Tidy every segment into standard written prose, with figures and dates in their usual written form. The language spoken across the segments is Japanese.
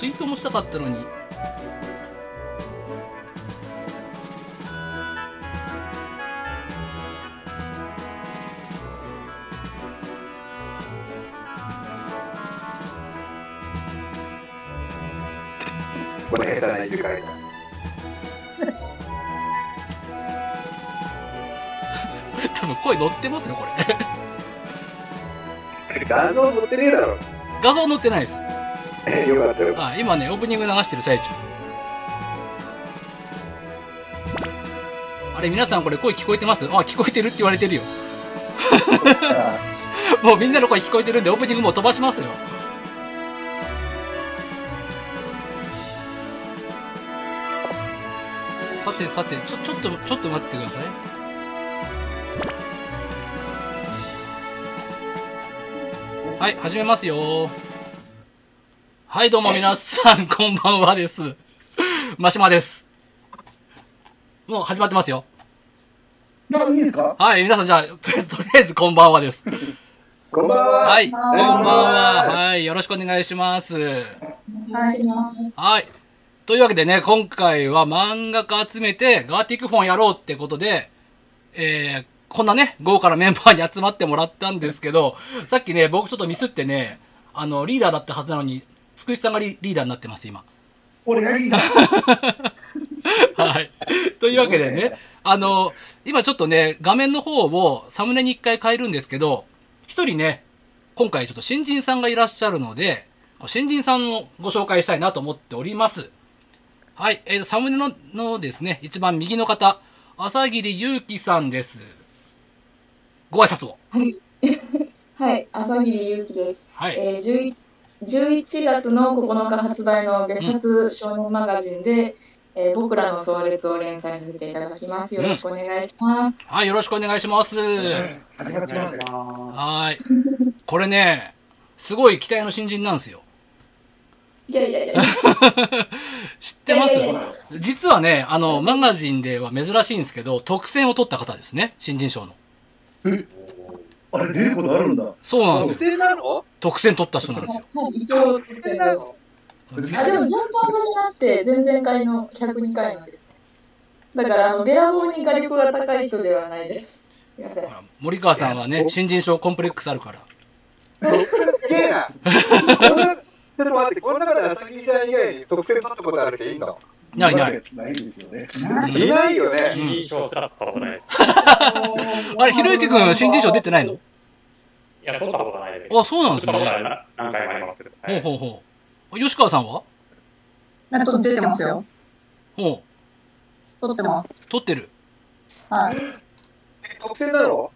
ツイートもしたかったのに。これ下手な入れ替えだ。多分声乗ってますよこれ。画像乗ってねえだろ。画像乗ってないです。よかったよ。あ、今ねオープニング流してる最中です。あれ皆さんこれ声聞こえてます？あ、聞こえてるって言われてるよ。もうみんなの声聞こえてるんでオープニングもう飛ばしますよ。さてさて、ちょっと待ってください。はい、始めますよ。はい、どうも皆さん、こんばんはです。マシマです。もう始まってますよ。いいですか？はい、皆さん、じゃあ、とりあえず、こんばんはです。こんばんは。はい、こんばんは。はい、よろしくお願いします。はい。というわけでね、今回は漫画家集めて、ガーティックフォンやろうってことで、こんなね、豪華なメンバーに集まってもらったんですけど、さっきね、僕ちょっとミスってね、リーダーだったはずなのに、つくしさんが リーダーになってます、今。俺がリーダー。はい。というわけでね、今ちょっとね、画面の方をサムネに一回変えるんですけど、一人ね、今回ちょっと新人さんがいらっしゃるので、新人さんをご紹介したいなと思っております。はい。サムネ のですね、一番右の方、朝霧祐希さんです。ご挨拶を。はい、朝霧祐希です。はい、11月の9日発売の別冊少年マガジンで、僕らの葬列を連載させていただきます。よろしくお願いします。はい、よろしくお願いします。はい。これね、すごい期待の新人なんですよ。いやいやいや。知ってます？実はね、マガジンでは珍しいんですけど、特選を取った方ですね、新人賞の。え、あれ出ることあるんだ。そうなんですよ。特選取った人なんですよ。あ、でも4番組あって前々回の102回なんですね。だからベアボーに画力が高い人ではないです。森川さんはね、新人賞コンプレックスあるから。ちょっと待って、この中で朝霧ちゃん以外に特選取ったことある人いいの？ないない。ないですよね。いないよね。新人賞取ったことないです。あれ、ひろゆきくん、新人賞出てないの？いや、取ったことないです。あ、そうなんですね。何回もありますけど。ほうほうほう。吉川さんは？なんか出てますよ。ほう。取ってます。取ってる。はい。特選だろ？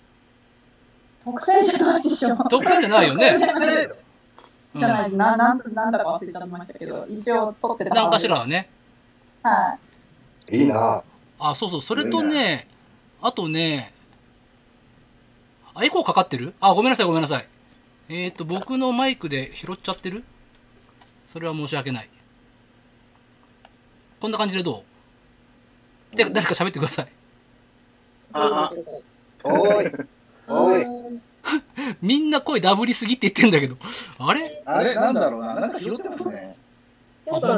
特選じゃないでしょ。特選じゃないよね。じゃないです。なんだか忘れちゃいましたけど、一応取ってた。なんかしらはね。はい。いいな。あ、そうそう。それとね、あとね、あ、エコーかかってる？あ、ごめんなさい、ごめんなさい。僕のマイクで拾っちゃってる？それは申し訳ない。こんな感じでどう？で、誰か喋ってください。ああ。おい。おい。みんな声ダブりすぎって言ってんだけど。あれ？あれ、なんだろうな。なんか拾ってますね。あ、ほんと。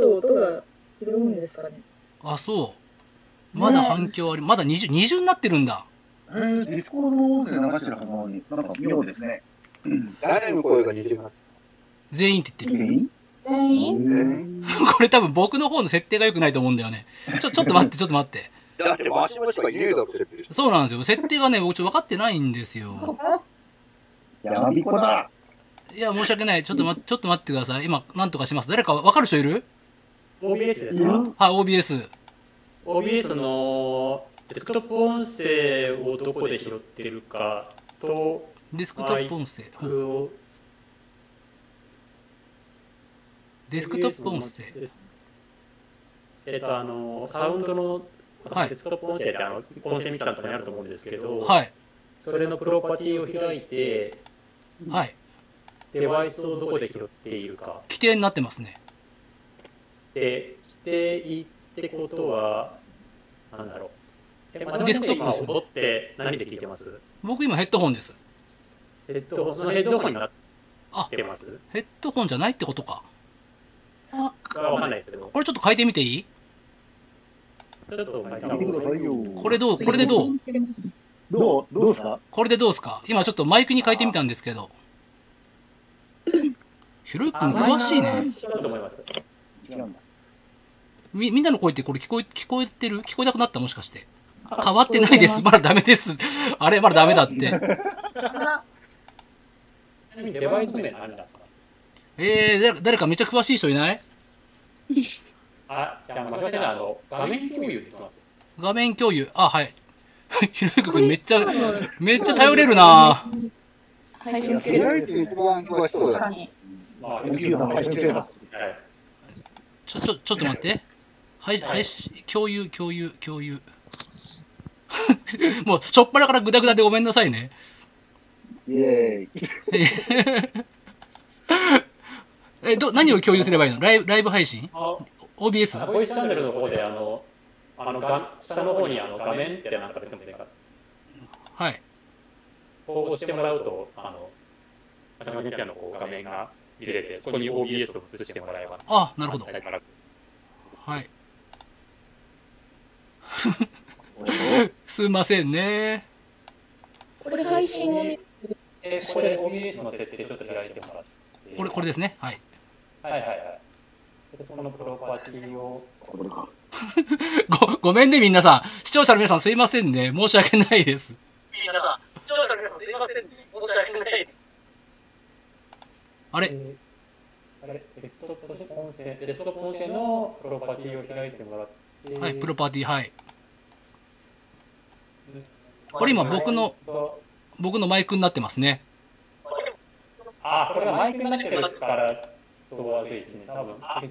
音が拾うんですかね。あ、そう。まだ反響あり、まだ二重になってるんだ。ディスコードの音で流してる反応に、なんか妙ですね。誰の声が二重になってる？全員って言ってる。全員？これ多分僕の方の設定が良くないと思うんだよね。ちょっと待って、ちょっと待って。だってマシマシが言うだろ、設定。そうなんですよ。設定がね、僕ちょっと分かってないんですよ。やまびこだ。いや、申し訳ない。ちょっと待ってください。今、なんとかします。誰か分かる人いる？ OBS ですか？はい、OBS。OBS のデスクトップ音声をどこで拾ってるかと、デスクトップ音声。デスクトップ音声。サウンドの、デスクトップ音声って音声ミキサーとかにあると思うんですけど、はい。それのプロパティを開いて、はい。デバイスをどこで拾っているか。規定になってますね。で、規定ってことは、なんだろう。デスクトップです。戻って何で聞いてます？僕今ヘッドホンです。ヘッドホン、そのヘッドホンになってます？ヘッドホンじゃないってことか。わかんないですけど。これちょっと変えてみていい？ちょっと変えてくださいよ。これどう？これでどう？どうすか？これでどうすか？今ちょっとマイクに変えてみたんですけど。ひろゆき君詳しいね。違うんだ。みんなの声ってこれ聞こえてる？聞こえなくなった？もしかして。変わってないです。まだダメです。あれまだダメだって。デバイス名何だった？誰かめっちゃ詳しい人いない？あ、じゃあ間違えた、画面共有できますよ。画面共有、あ、はい。ひろゆき君めっちゃ頼れるな。配信してる。ちょっと待って。はい、共有。もうしょっぱなからグダグダでごめんなさいね。イエーイ。何を共有すればいいの？ライブ配信？OBS？ ボイスチャンネルの方で下の方に画面ってなんか出てもいいか。はい。こう押してもらうと中島の画面が入れて、そこに OBS を映してもらえば。あ、なるほど。はい。すんませんね。これ配信を見て、これ OBS の設定ちょっと開いてもらって。これですね。はい。はい。そのプロパティをごめんね、みんなさん。視聴者の皆さんすいませんね。申し訳ないです。あれデスクトップ音声のプロパティを開いてもらって。はい、プロパティ、はい。これ今僕のマイクになってますね。あ、これがマイクになってるから。ヘッ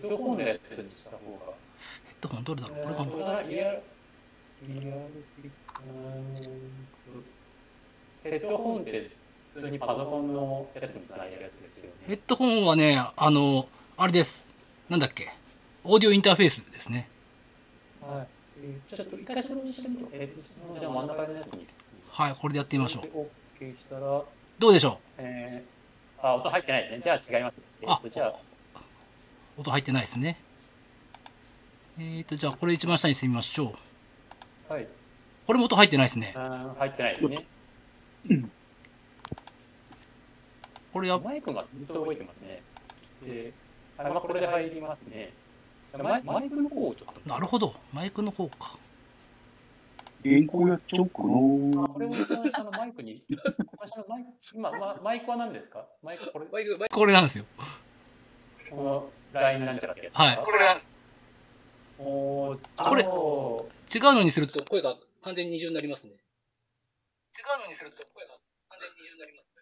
ドホンのやつにした方が。ヘッドホンどれだろう、これかな。ヘッドホンって普通にパソコンのやつにしたいやつですよね。ヘッドホンはね、あれです。なんだっけ。オーディオインターフェースですね。はい。ちょっと一回それをしてみよう。じゃあ真ん中のやつに。はい、これでやってみましょう。どうでしょう。あ、音入ってないですね。じゃあ違います。じゃあ音入ってないですね。じゃあこれ一番下にしてみましょう。はい。これも音入ってないですね。入ってないですね。これやマイクがずっと動いてますね。これで入りますね。マイクの方をちょっと。なるほど。マイクの方か。原稿やっちゃおうかな。これをマイクに。今マイクは何ですか？マイクこれなんですよ。このラインなんちゃらってやつ。はい。これ違うのにすると声が完全に二重になりますね。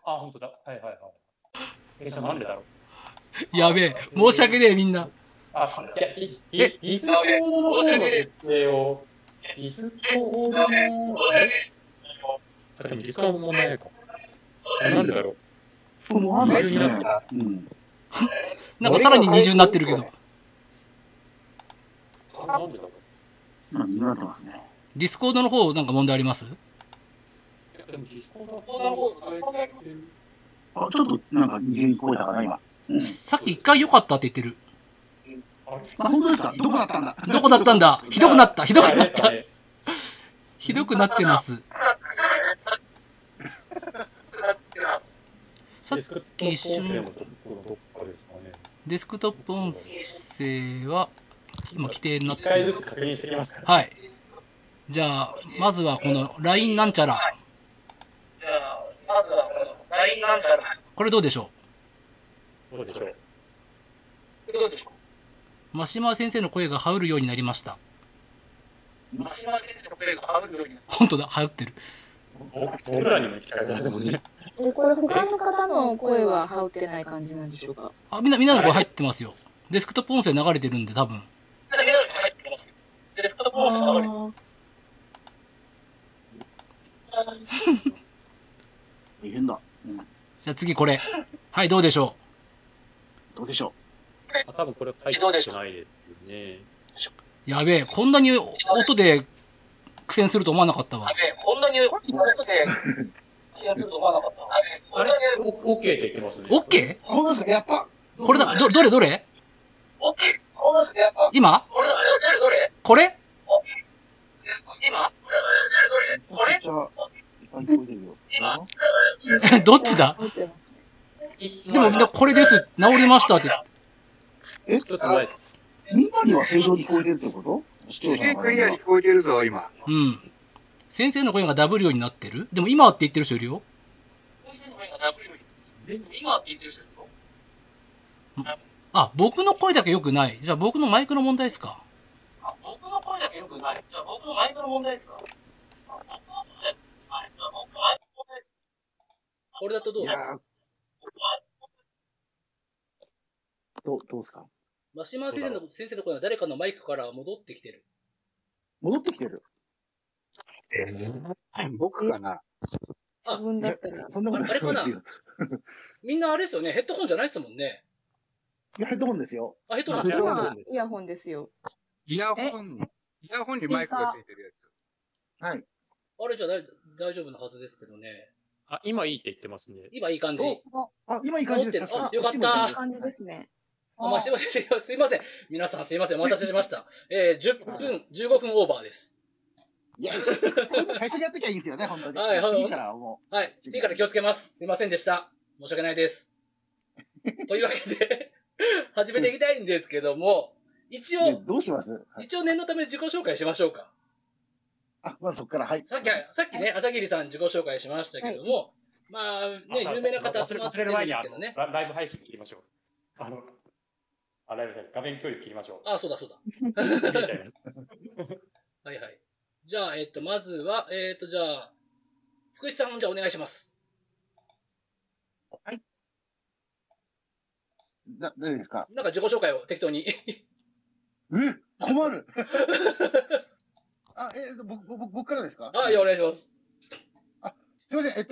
あ、本当だ。はい。じゃあなんでだろう。やべえ。申し訳ねえみんな。あ、じゃリスナーの申し訳ねえを。ディスコードもディスコードもないか。なんでだろう。なんかさらに二重になってるけど。ディスコードの方なんか問題あります？あ、ちょっとなんか二重に超えたかな今。さっき一回良かったって言ってる。あ、本当ですか？どこだったんだひどくなったひどくなってます。さっき一瞬デスクトップ音声は今規定になってる。はい。じゃあまずはこの LINE なんちゃら。これどうでしょう？真島先生の声が羽織るようになりました。本当だ、羽織ってる。僕らにも聞かれたでもね。これ他の方の声は羽織ってない感じなんでしょうか。あ、みんなの声入ってますよ。デスクトップ音声流れてるんで多分。大変だ。じゃあ次これ。はい、どうでしょう。多分これ入ってないですね。やべえ、こんなに音で苦戦すると思わなかったわ。あれ OK って言ってますね。OK？ やった。これだ。どれ？OK？今これどっちだ。でも、これです。治りましたって。え？みんなには正常に聞こえてるってこと？視聴者の声には聞こえてるぞ、今。うん。先生の声がダブルようになってる？でも今って言ってる人いるよ。先生の声がダブルようになってる。でも今って言ってる人いるよ。あ、僕の声だけ良くない。じゃあ僕のマイクの問題ですか？あ、僕の声だけ良くない。じゃあ僕のマイクの問題ですか？これだとどう？どうですか？マシマン先生の声は誰かのマイクから戻ってきてる。戻ってきてる？僕かな。あ、あれかな。みんなあれですよね。ヘッドホンじゃないですもんね。いや、ヘッドホンですよ。あ、ヘッドホンですよ。イヤホンですよ。イヤホンにマイクがついてるやつ。はい。あれじゃ大丈夫なはずですけどね。あ、今いいって言ってますね。今いい感じ。あ、今いい感じです。あ、よかった。あ、すいません。皆さんすいません。お待たせしました。10分、15分オーバーです。いや、最初にやってきゃいいんですよね、本当に。はい、次からもう。はい、次から気をつけます。すいませんでした。申し訳ないです。というわけで、始めていきたいんですけども、一応、どうします？一応念のため自己紹介しましょうか。あ、まずそっから、はい。さっきね、朝霧さん自己紹介しましたけども、まあ、ね、有名な方集まってるんですけどね。ライブ配信切りましょう。ライブ配信、画面共有切りましょう。あ、そうだ、そうだ。はいはい。じゃあ、まずは、じゃあ、つくしさん、じゃあお願いします。はい。大丈夫ですか？なんか自己紹介を適当に。え？困る。あ、僕からですか？あ、いや、お願いします。あ、すいません、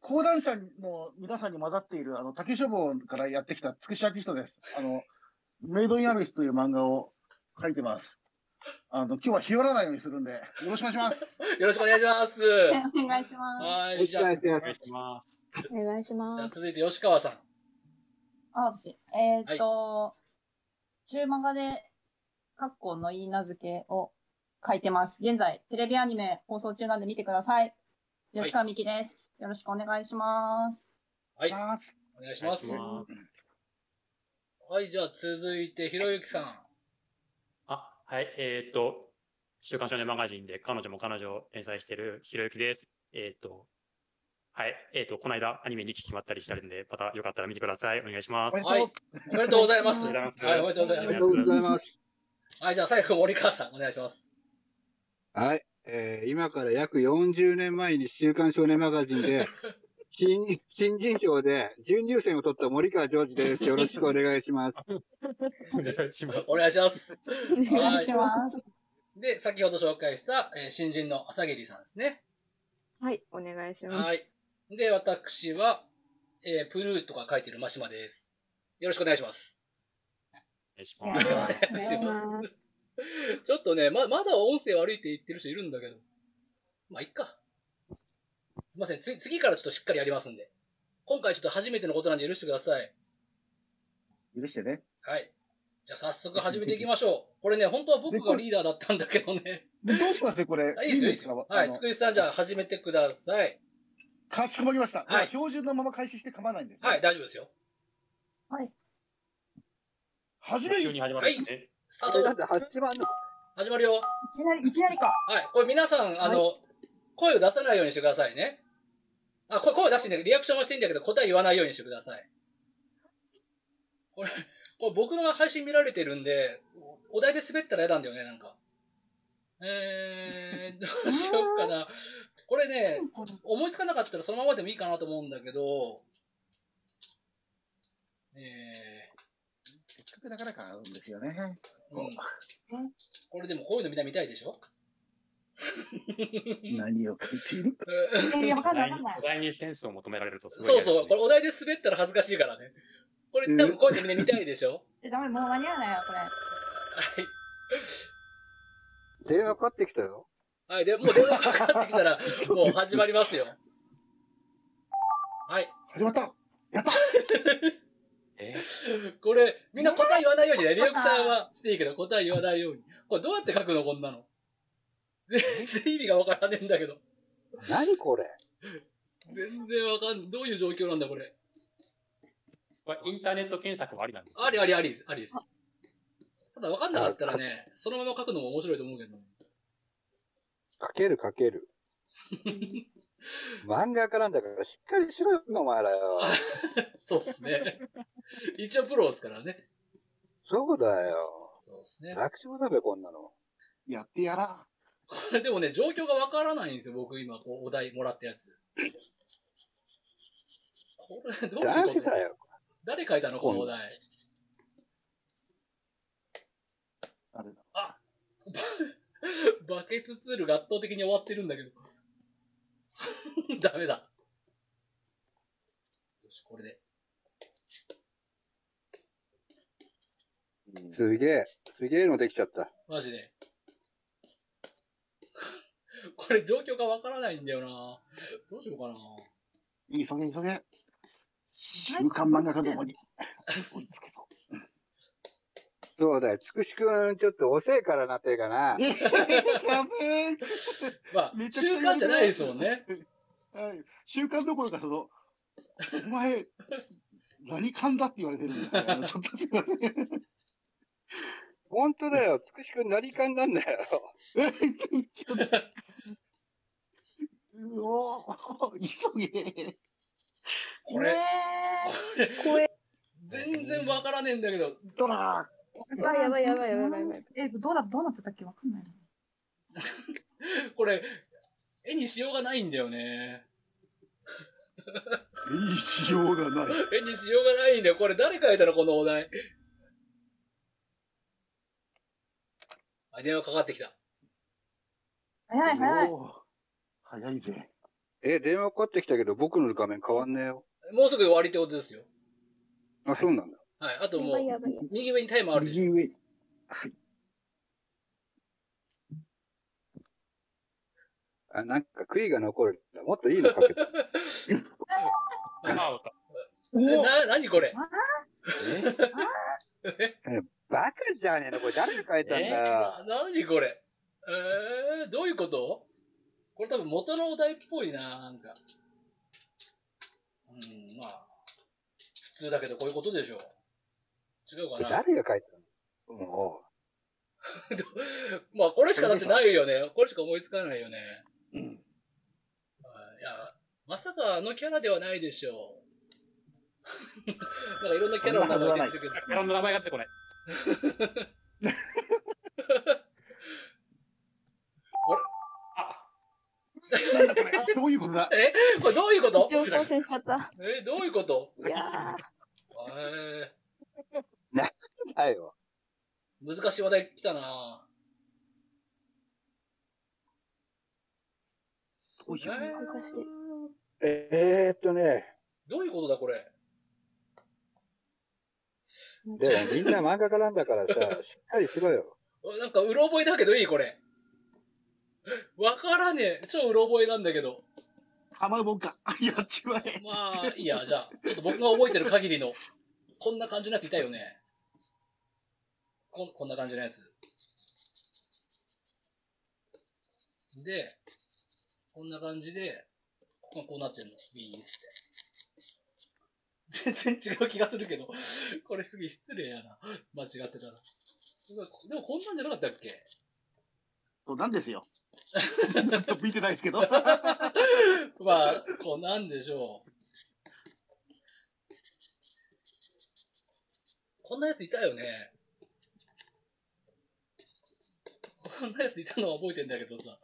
講談社の皆さんに混ざっている、竹書房からやってきたつくしアーティストです。メイドインアビスという漫画を書いてます。今日は日和らないようにするんで、よろしくお願いします。よろしくお願いします。お願いします。はい、じゃあ、お願いします。お願いします。じゃあ、続いて吉川さん。あ、私。中漫画で、かっこのいい名付けを、書いてます。現在、テレビアニメ放送中なんで見てください。吉川美希です。よろしくお願いします。はい。お願いします。はい、じゃあ続いて、ひろゆきさん。あ、はい。週刊少年マガジンで彼女も彼女を連載してるひろゆきです。はい。この間アニメ2期決まったりしてるんで、またよかったら見てください。お願いします。はい。おめでとうございます。はい、おめでとうございます。ありがとうございます。はい、じゃあ最後、森川さん、お願いします。はい、今から約40年前に週刊少年マガジンで新人賞で準入選を取った森川ジョージです。よろしくお願いします。お願いします。お願いします。お願いします。で、先ほど紹介した、新人の朝霧さんですね。はい、お願いします。はい。で、私は、プルーとか書いてる真島です。よろしくお願いします。お願いします。ちょっとね、まだ音声悪いって言ってる人いるんだけど。まあ、いっか。すいません。次からちょっとしっかりやりますんで。今回ちょっと初めてのことなんで許してください。許してね。はい。じゃあ早速始めていきましょう。これね、本当は僕がリーダーだったんだけどね。どうしますね、これ。いいですよ、いいですよ。はい。つくしさん、じゃあ始めてください。かしこまりました。はい。標準のまま開始して構わないんです、ね。はい、大丈夫ですよ。はい。始めよう。はい。スタート。だって始まるよ。いきなりか。はい。これ皆さん、声を出さないようにしてくださいね。あ、声を出してんだけど、リアクションはしていいんだけど、答え言わないようにしてください。これ僕の配信見られてるんで、お題で滑ったら嫌なんだよね、なんか。どうしようかな。これね、思いつかなかったらそのままでもいいかなと思うんだけど、せっかくだから買うんですよね。うん、これでもこういうのみんな見たいでしょ？何を書いてる？お題にセンスを求められるとすごい。そうそう、これお題で滑ったら恥ずかしいからね。これ多分こういうのみんな見たいでしょ？ダメ、もう間に合わないよ、これ。はい。電話かかってきたよ。はい、でもう電話かかってきたら、もう始まりますよ。はい。始まった！やった！これ、みんな答え言わないようにね。リアクションはしていいけど、答え言わないように。これどうやって書くのこんなの。全然意味がわからねえんだけど。何これ全然わかんない。どういう状況なんだこれ。これインターネット検索もありなんですか、ね、ありです。ただわかんなかったらね、そのまま書くのも面白いと思うけど。書ける。漫画家なんだからしっかりしろよ、お前らよ。そうっすね。一応プロですからね。そうだよ。そうっすね。楽勝だべ、こんなの。やってやら。これでもね、状況がわからないんですよ、僕今、こう、お題もらったやつ。これ、どういうこと？誰書いたの、このお題。誰だ？あバケツツールが圧倒的に終わってるんだけど。ダメだ。よし、これで。すげえのできちゃった。マジで。これ状況がわからないんだよな。どうしようかな。急げ。週刊漫画家どもに。追いつけそう。そうだよ。つくしくん、ちょっと遅いからな、手がな。まあ、習慣じゃないですもんね。はい。習慣どころか、お前、何勘だって言われてるんだよ。ちょっとすいません。本当だよ。つくしくん、何勘なんだよ。うおー、急げ。これ、全然わからねえんだけど。ドラー。やばい。どうなってたっけわかんないな。これ、絵にしようがないんだよね。絵にしようがないんだよ。これ誰書いたのこのお題。あ、電話かかってきた。早い。早いぜ。電話かかってきたけど僕の画面変わんねえよ。もうすぐ終わりってことですよ。あ、そうなんだ。はい、あともう、右上にタイマーあるでしょ。右上。はい。あ、なんか悔いが残る。もっといいのかけた。何これバカじゃねえのこれ誰が書いたんだよ。何これどういうことこれ多分元のお題っぽいな、なんか。うん、まあ、普通だけどこういうことでしょう。違うかな。誰が書いたの？もう。まあ、これしかだってないよね。これしか思いつかないよね。うん。いや、まさかあのキャラではないでしょう。なんかいろんなキャラの名前が出てくる。キャラの名前があってこれ。どういうことだ？これどういうこと？一応挑戦しちゃった。どういうこと？いやー。なんだよ。難しい話題来たなぁ。難しい。ね。どういうことだ、これ。でもみんな漫画家なんだからさ、しっかりしろよ。なんか、うろ覚えだけどいい、これ。わからねえ。超うろ覚えなんだけど。ハマるもんか。やっちまえ。まあ、いいや、じゃあ、ちょっと僕が覚えてる限りの。こんな感じのやついたよね。こんな感じのやつ。で、こんな感じで、ここうなってるの。ビーンって。全然違う気がするけど。これすげえ失礼やな。間違ってたら。でもこんなんじゃなかったっけ？そうなんですよ。見てないですけど。まあ、こうなんでしょう。こんなやついたよね。こんなやついたのは覚えてんだけどさ。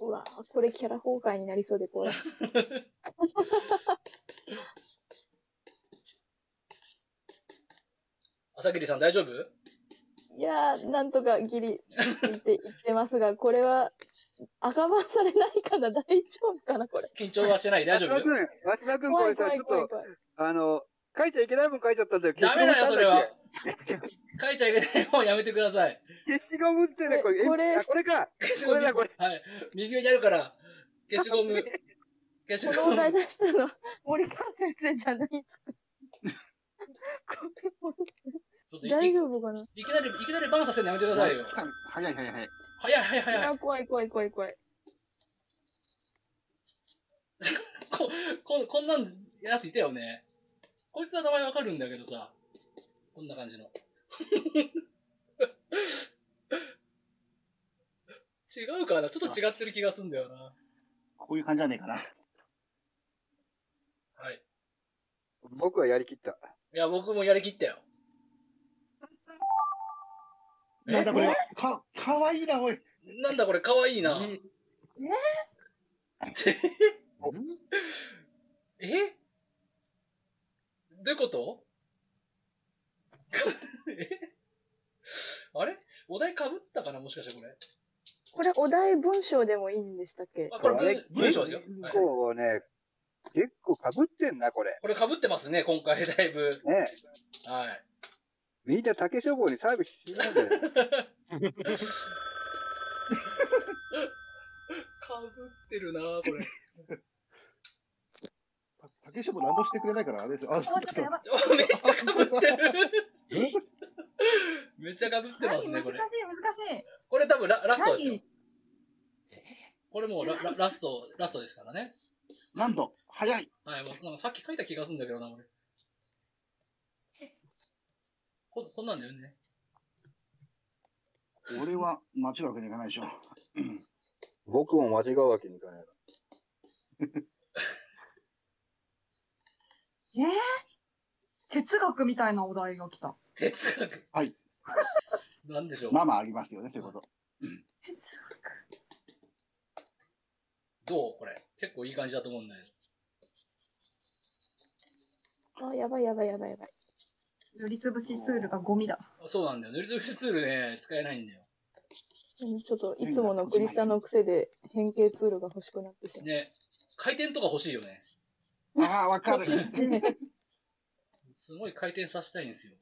ほら、これキャラ崩壊になりそうで怖い。朝霧さん大丈夫？いやー、なんとかギリ言ってますが、これは。赤番されないかな、大丈夫かな、これ。緊張はしてない、大丈夫。松田君、これさ、ちょっと、書いちゃいけない分書いちゃったんだよ。ダメだよ、それは。書いちゃいけない分やめてください。消しゴムってね、これか。消しゴム。はい。右上にあるから、消しゴム。のお題出したの森川先生じゃないん大丈夫かな。いきなりバンさせるのやめてくださいよ。早い。怖い怖い。こんなんやついたよね。こいつは名前わかるんだけどさ。こんな感じの。違うかな、ちょっと違ってる気がするんだよな。こういう感じじゃねえかな。はい。僕はやりきった。いや、僕もやりきったよ。なんだこれ、かわいいな、おい。なんだこれ、かわいいな。えどういうこと？あれお題かぶったかな、もしかしてこれ。これ、お題文章でもいいんでしたっけ？あ、これ文章ですよ。結構ね、結構かぶってんな、これ。これかぶってますね、今回、だいぶ。ねえ。はい。みんな竹書房にサービスしないで。かぶってるなぁ、これ。竹書房何もしてくれないから、あれですよ。あ、ちょっとやばい。めっちゃかぶってる。めっちゃかぶってますね、これ。難しい。これ多分ラストですよ。これもうラストですからね。なんと、早い。はい、もうなんかさっき書いた気がするんだけどな、俺。こんなんだよね。俺は間違うわけにいかないでしょ。僕も間違うわけにいかない。哲学みたいなお題が来た。哲学はい。なんでしょう。まあまあありますよね、そういうこと。哲学。どうこれ。結構いい感じだと思うんだよ。あ、やばい。塗りつぶしツールがゴミだ。そうなんだよ。塗りつぶしツールね、使えないんだよ。ちょっと、いつものクリスタの癖で変形ツールが欲しくなってしまう。ね。回転とか欲しいよね。ああ、わかる。すごい回転させたいんですよ。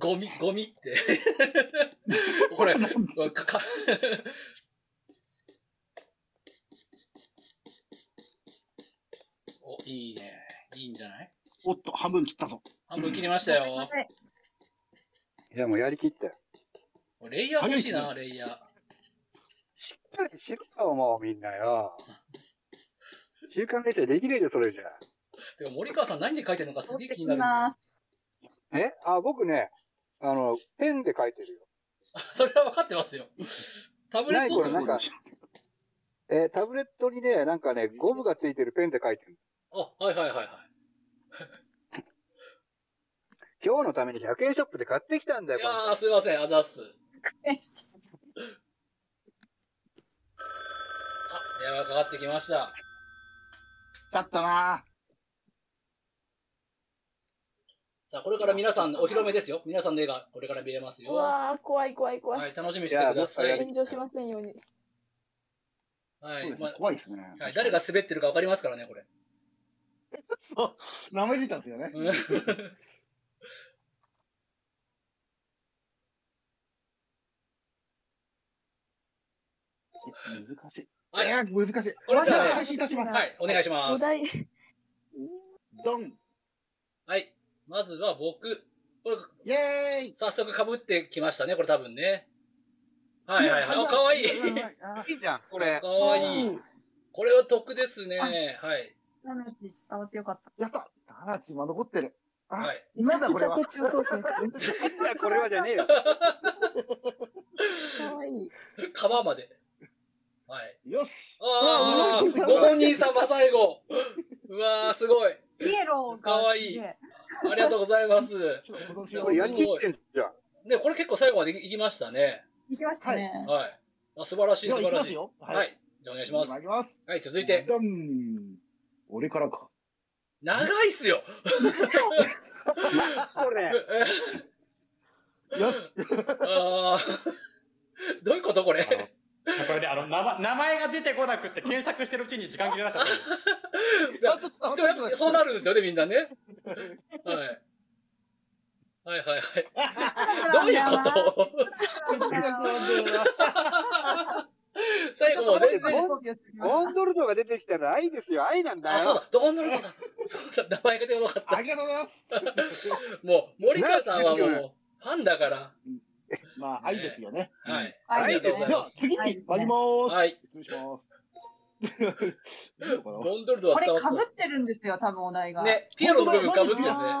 ゴミって。これ、いいね。いいんじゃない？おっと、半分切ったぞ。半分切りましたよ。いや、もうやりきったよ。レイヤー欲しいな、レイヤー。しっかりしろよ、もうみんなよ。週刊連載できねえよ、それじゃ。てか、森川さん何で書いてるのかすげえ気になるんだ。え？あ、僕ね、ペンで書いてるよ。それは分かってますよ。タブレットするの？タブレットにね、なんかね、ゴムがついてるペンで書いてる。あ、はい。今日のために100円ショップで買ってきたんだよ。ああ、すいません、あざっす。あ、電話かかってきました。来ちゃったな。さあ、これから皆さん、お披露目ですよ。皆さんの絵がこれから見れますよ。わあ、怖い。はい、楽しみにしてください。炎上しませんように。はい、怖いですね。はい、誰が滑ってるかわかりますからね、これ。そう、名前出たんですよね。難しい。難しい。これじゃあ、開始いたします。はい、お願いします。お題。ドン。はい、まずは僕。これ、イエーイ！早速被ってきましたね、これ多分ね。はい。かわいい。いいじゃん、これ。かわいい。これは得ですね。はい。タナチ伝わってよかった。やった！タナチ今残ってる。はい。なんだこれは。これはじゃねえよ。かわいい。皮まで。はい。よし！ああ、ご本人様最後。うわー、すごい。ピエロかわいい。ありがとうございます。これやりきってんじゃん。ね、これ結構最後までいきましたね。いきましたね。はい。素晴らしい。はい。じゃあお願いします。はい、続いて。俺からか。長いっすよ。これ。よし。どういうことこれ。これね、名前が出てこなくて検索してるうちに時間切れなかった。でもやっぱそうなるんですよね、みんなね。はい。どういうこと最後も全然ゴンドルドが出てきたら愛ですよ、愛なんだよ。あ、そうだ、ゴンドルドだ。そうだ、名前が出てこなかった。ありがとうございます。もう森川さんはもうファンだから。まあ愛ですよね。はい。ありがとうございます。次に参ります。はい。失礼します。ゴンドルドは伝わった。これ被ってるんですよ、多分お題が。ね、ピエロの部分被ってるね。ま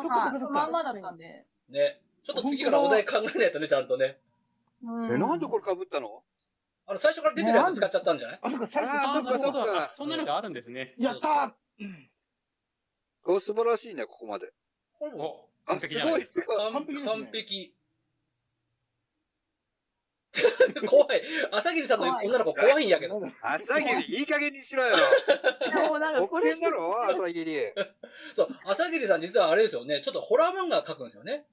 んまだったんで。ね、ちょっと次からお題考えないとね、ちゃんとね。なんでこれ被ったの？最初から出てるやつ使っちゃったんじゃない？あ、そうか、最初から。そんなのがあるんですね。やったー！素晴らしいね、ここまで。お、完璧じゃないですか。完璧。怖い。朝霧さんの女の子怖いんやけど。朝霧、いい加減にしろよ。これだろ、朝霧。そう、朝霧さん実はあれですよね。ちょっとホラー漫画描くんですよね。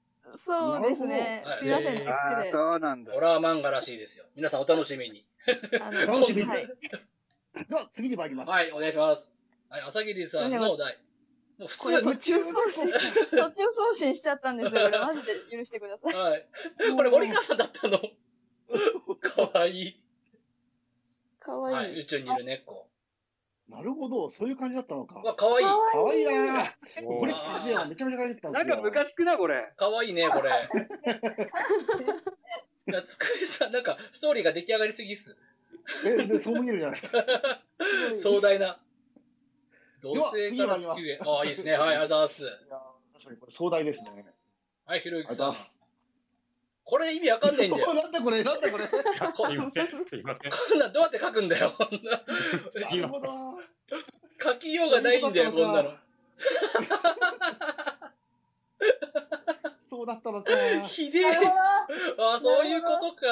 そうですね。そうなんだ。ホラー漫画らしいですよ。皆さんお楽しみに。楽しみに。では、次に参ります。はい、お願いします。はい、朝霧さんのお題。もう普通に。途中送信しちゃったんですよ。マジで許してください。はい。これ森川さんだったの？かわいい。かわいい。宇宙にいる猫。なるほど、そういう感じだったのか。かわいい。かわいいな。これ、めちゃめちゃかわいい。なんかムカつくな、これ。かわいいね、これ。つくりさん、なんか、ストーリーが出来上がりすぎっす。そう見えるじゃないですか。壮大な。土星から地球へ。ああ、いいですね。はい、ありがとうございます。確かにこれ壮大ですね。はい、ひろゆきさん。これ意味わかんないんだよ。なんだこれ、なんだこれ。すいません、すいません。こんなんどうやって書くんだよ、こんな。なるほど。書きようがないんだよ、こんなの。そうだったのか。ひでえ。あ、そういうことか。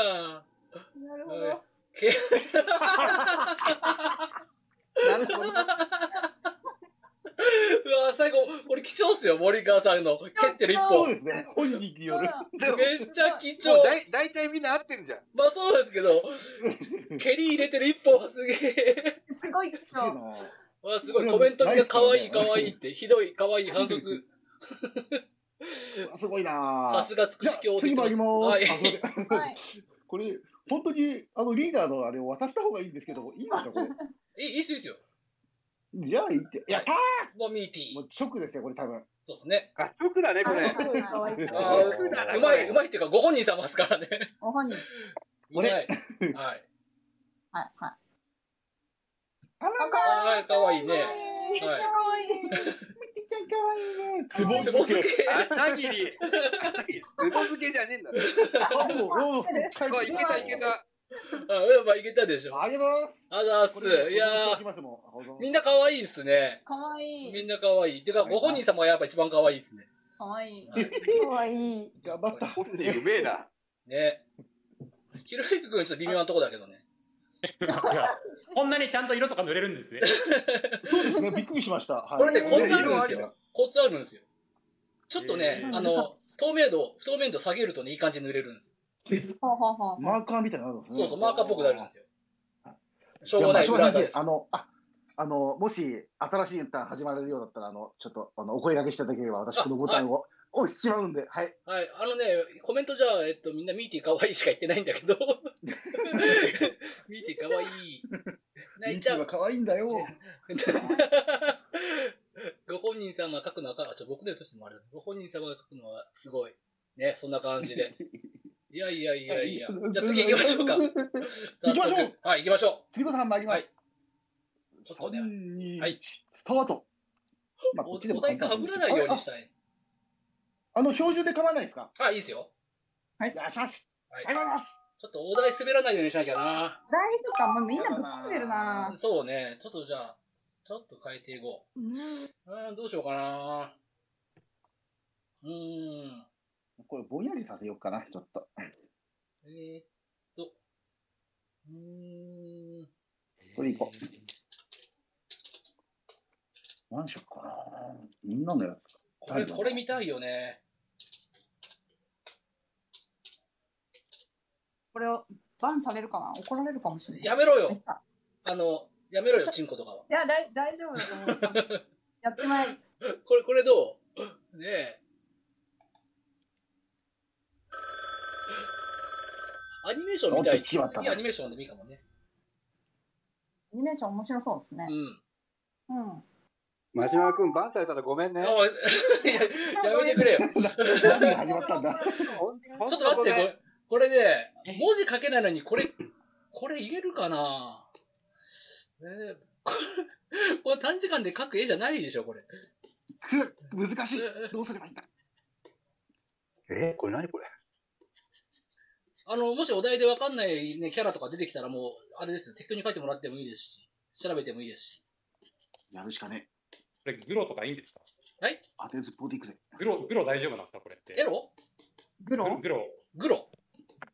なるほど。なるほど。うわ、最後、これ貴重っすよ、森川さんの。蹴ってる一本。そうですね、本人による。めっちゃ貴重。大体みんな合ってるじゃん。まあそうですけど、蹴り入れてる一本はすげえ。すごい貴重。わ、すごい、コメントみんなかわいいかわいいって、ひどいかわいい反則。すごいなぁ。さすがつくし教。次参ります。はい。これ、本当に、リーダーのあれを渡した方がいいんですけど、いいのか、これ。いいっすよ、いいっすよ。じゃあ、やったー！つぼみーティー。もうショックですよ、これ多分。そうですね。あ、ショックだね、これ。うまいっていうか、ご本人様ですからね。ご本人。うまい。はい。はい、はい。かわいいね。かわいい。めっちゃかわいいね。つぼ漬け。朝霧。つぼ漬けじゃねえんだ。あ、もう、いけた、いけた。うん、まあいけたでしょ。ありがとうございます。いやー、みんな可愛いですね。可愛い。みんな可愛い。てか、ご本人様はやっぱ一番可愛いですね。可愛い。可愛い。頑張った。本人うめえな。ね。ひろゆきくんちょっと微妙なとこだけどね。こんなにちゃんと色とか塗れるんですね。そうですね。びっくりしました。これね、コツあるんですよ。コツあるんですよ。ちょっとね、不透明度下げるとね、いい感じに塗れるんですよ。マーカーみたいなのあるんですね。そうそう、マーカーっぽくなるんですよ。しょうがない。もし、新しい歌始まれるようだったら、ちょっと、お声掛けしていただければ、私、このボタンを押しちまうんで、はい。はい、コメントじゃあ、みんな、ミーティーかわいいしか言ってないんだけど、ミーティーかわいい。ミーティーはかわいいんだよ。ご本人様が書くのは、僕で映してもあれだ。ご本人様が書くのは、すごい。ね、そんな感じで。いやいやいやいや。じゃあ次行きましょうか。行きましょう。はい、行きましょう。次のさん参ります。ちょっとね。はい。スタート。お題かぶらないようにしたい。標準で構わないですか？あ、いいですよ。はい。よしよし。ありがとうございます。ちょっとお題滑らないようにしなきゃな。大丈夫か？もうみんなぶっ込んでるな。そうね。ちょっとじゃあ、ちょっと変えていこう。どうしようかな。これぼんやりさせようかな、ちょっと。これいこう。何しよっかな。みんなのやつ。これ見たいよね。これをバンされるかな、怒られるかもしれない。やめろよ。やめろよ、チンコとかは。いや、大丈夫だと思う。やっちまえ。これどう？ねえ。アニメーションみたい。次アニメーションでもいいかもね。アニメーション面白そうですね。うん。うん。マジマ君バンされたらごめんね。やめてくれよ。何が始まったんだ。ちょっと待って、これね、文字書けないのにこれ言えるかな。これ短時間で書く絵じゃないでしょこれ。難しい。どうすればいいんだ。これ何これ。もしお題でわかんないね、キャラとか出てきたらもう、あれですよ、適当に書いてもらってもいいですし、調べてもいいですし。やるしかね。これ、グロとかいいんですか？はい。当てずっぽうでいくぜ。グロ大丈夫なんですかこれって。エロ？グロ？グロ。グロ。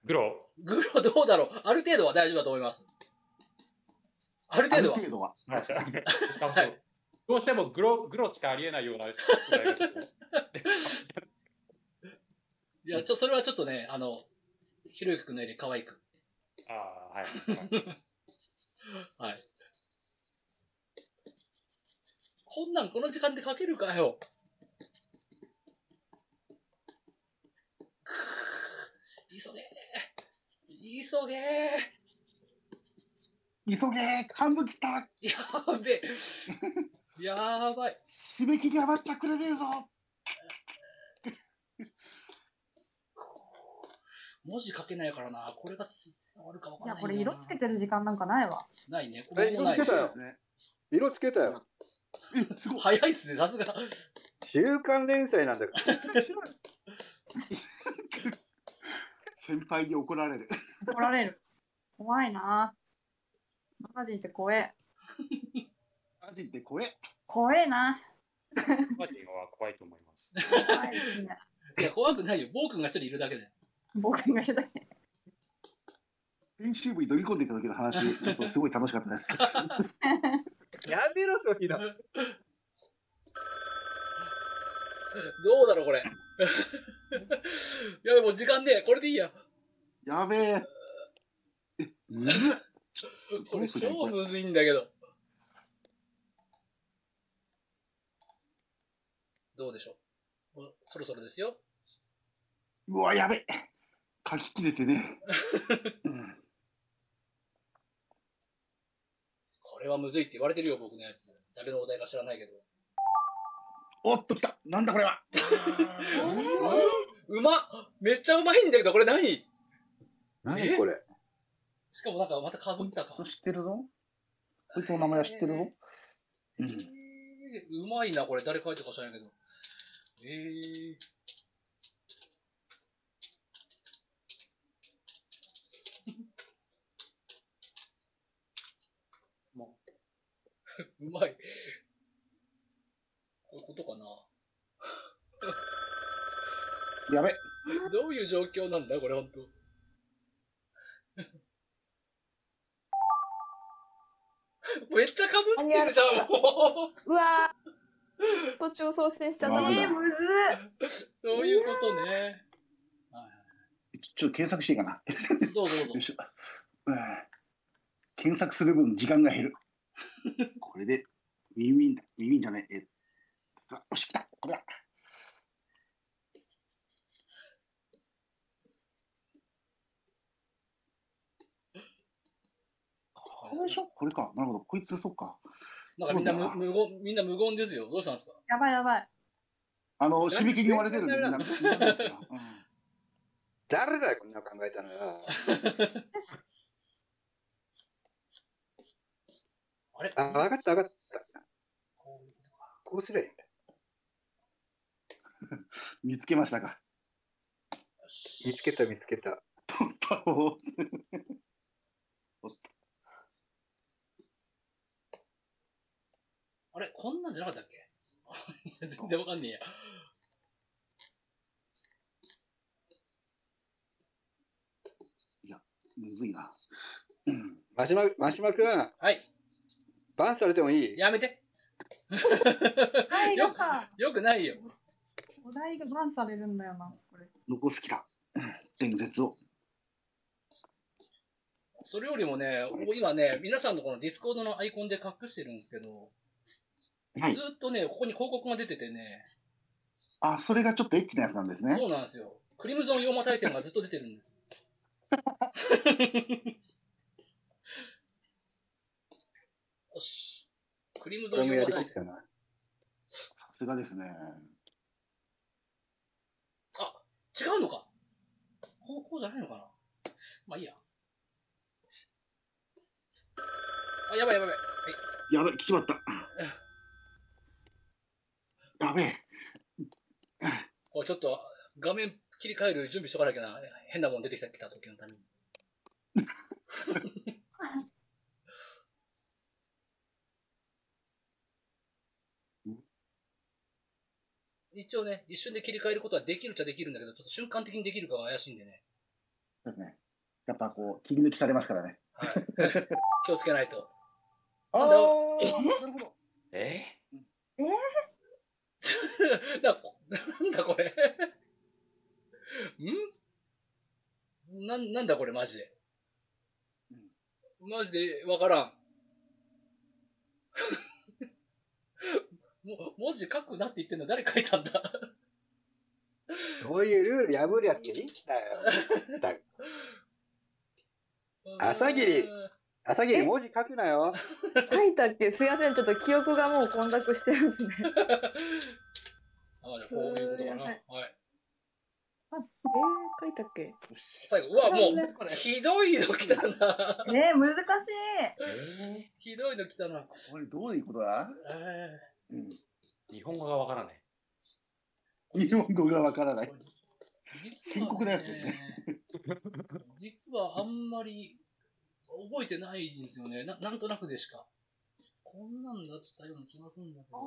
グロ。グロどうだろう？ある程度は大丈夫だと思います。ある程度は。ある程度は。はい。どうしてもグロしかありえないような。いや、それはちょっとね、ひろゆきくんのより可愛く。ああ、はい。はい。こんなん、この時間で書けるかよ。急げー。半分切った。やべえ。やばい。締め切り余っちゃくれねえぞ。文字書けないからな、これが伝わるかわからない。いや、これ色つけてる時間なんかないわ。ないね、これもないね。色つけたよ。早いっすね、さすが。週刊連載なんだから。先輩に怒られる。怒られる。怖いな。マジって怖え。マジって怖え。怖えな。マジは怖いと思います。怖いですね。いや、怖くないよ。ボー君が一人いるだけで。僕がしたい。編集部に飛び込んでいた時の話、ちょっとすごい楽しかったです。やめろ、ソフィーだ。どうだろう、これ。やべ、もう時間ねえ、これでいいや。やべえ。むずっ。これ超むずいんだけど。どうでしょう。そろそろですよ。うわ、やべえ。書き切れてね。うん、これはむずいって言われてるよ、僕のやつ。誰のお題か知らないけど。おっと、きた。なんだこれは。うまっ。めっちゃうまいんだけど、これ何？何これ。しかもなんかまたかぶったか。知ってるぞ。こいつの名前は知ってるぞ。うまいな、これ。誰書いたか知らないけど。うまい。こういうことかな。やべ。どういう状況なんだこれ本当。めっちゃかぶってるじゃんもう。うわ。途中送信しちゃった。むず。そういうことね。ちょっと検索していいかな。どうぞ。検索する分時間が減る。これでウィンウィンじゃない、よし来た、これはこれでしょ、これか、なるほど、こいつ、そっか、なんかみんな無言ですよ、どうしたんですか、やばいやばい、締め切りに追われてるんで、誰だよこんな考えたのよ。あ、わかったわかった。こうすればいいんだ。見つけましたか。見つけた。突破を。あれ、こんなんじゃなかったっけ？全然わかんねえや。いや、むずいな。マシマ君。はい。バンされてもいい？やめて。よくないよ。お題がバンされるんだよな、これ。残す気だ。伝説を。それよりもね、今ね、皆さんのこのディスコードのアイコンで隠してるんですけど、はい、ずっとね、ここに広告が出ててね。あ、それがちょっとエッチなやつなんですね。そうなんですよ。クリムゾン妖魔大戦がずっと出てるんです。よし。クリームゾーンやりますかね。さすがですね。あ、違うのか。こうじゃないのかな。まあいいや。あ、やばいやばい。はい、やばい、来ちまった。ダメ。これちょっと画面切り替える準備しとかなきゃな。変なもん出てきた時のために。一応ね、一瞬で切り替えることはできるっちゃできるんだけど、ちょっと瞬間的にできるかは怪しいんでね。そうですね。やっぱこう、切り抜きされますからね。はい。気をつけないと。ああ、なるほど。なんだこれ。ん？なんだこれマジで。マジでわからん。文字書くなって言ってんの誰書いたんだ。そういうルール破るやついいんだよ。朝霧文字書くなよ。書いたっけ、すいません、ちょっと記憶がもう混濁してるんですね。ああ、じゃあこういうことかな。はい。あ、書いたっけ。最後、うわ、もう、ひどいの来たな。ね、難しい。ひどいの来たな。これどういうことだ。日本語がわからない。日本語がわからない。深刻なやつですね。実はあんまり覚えてないんですよね。なんとなくでしか。こんなんだったような気がするんだけど。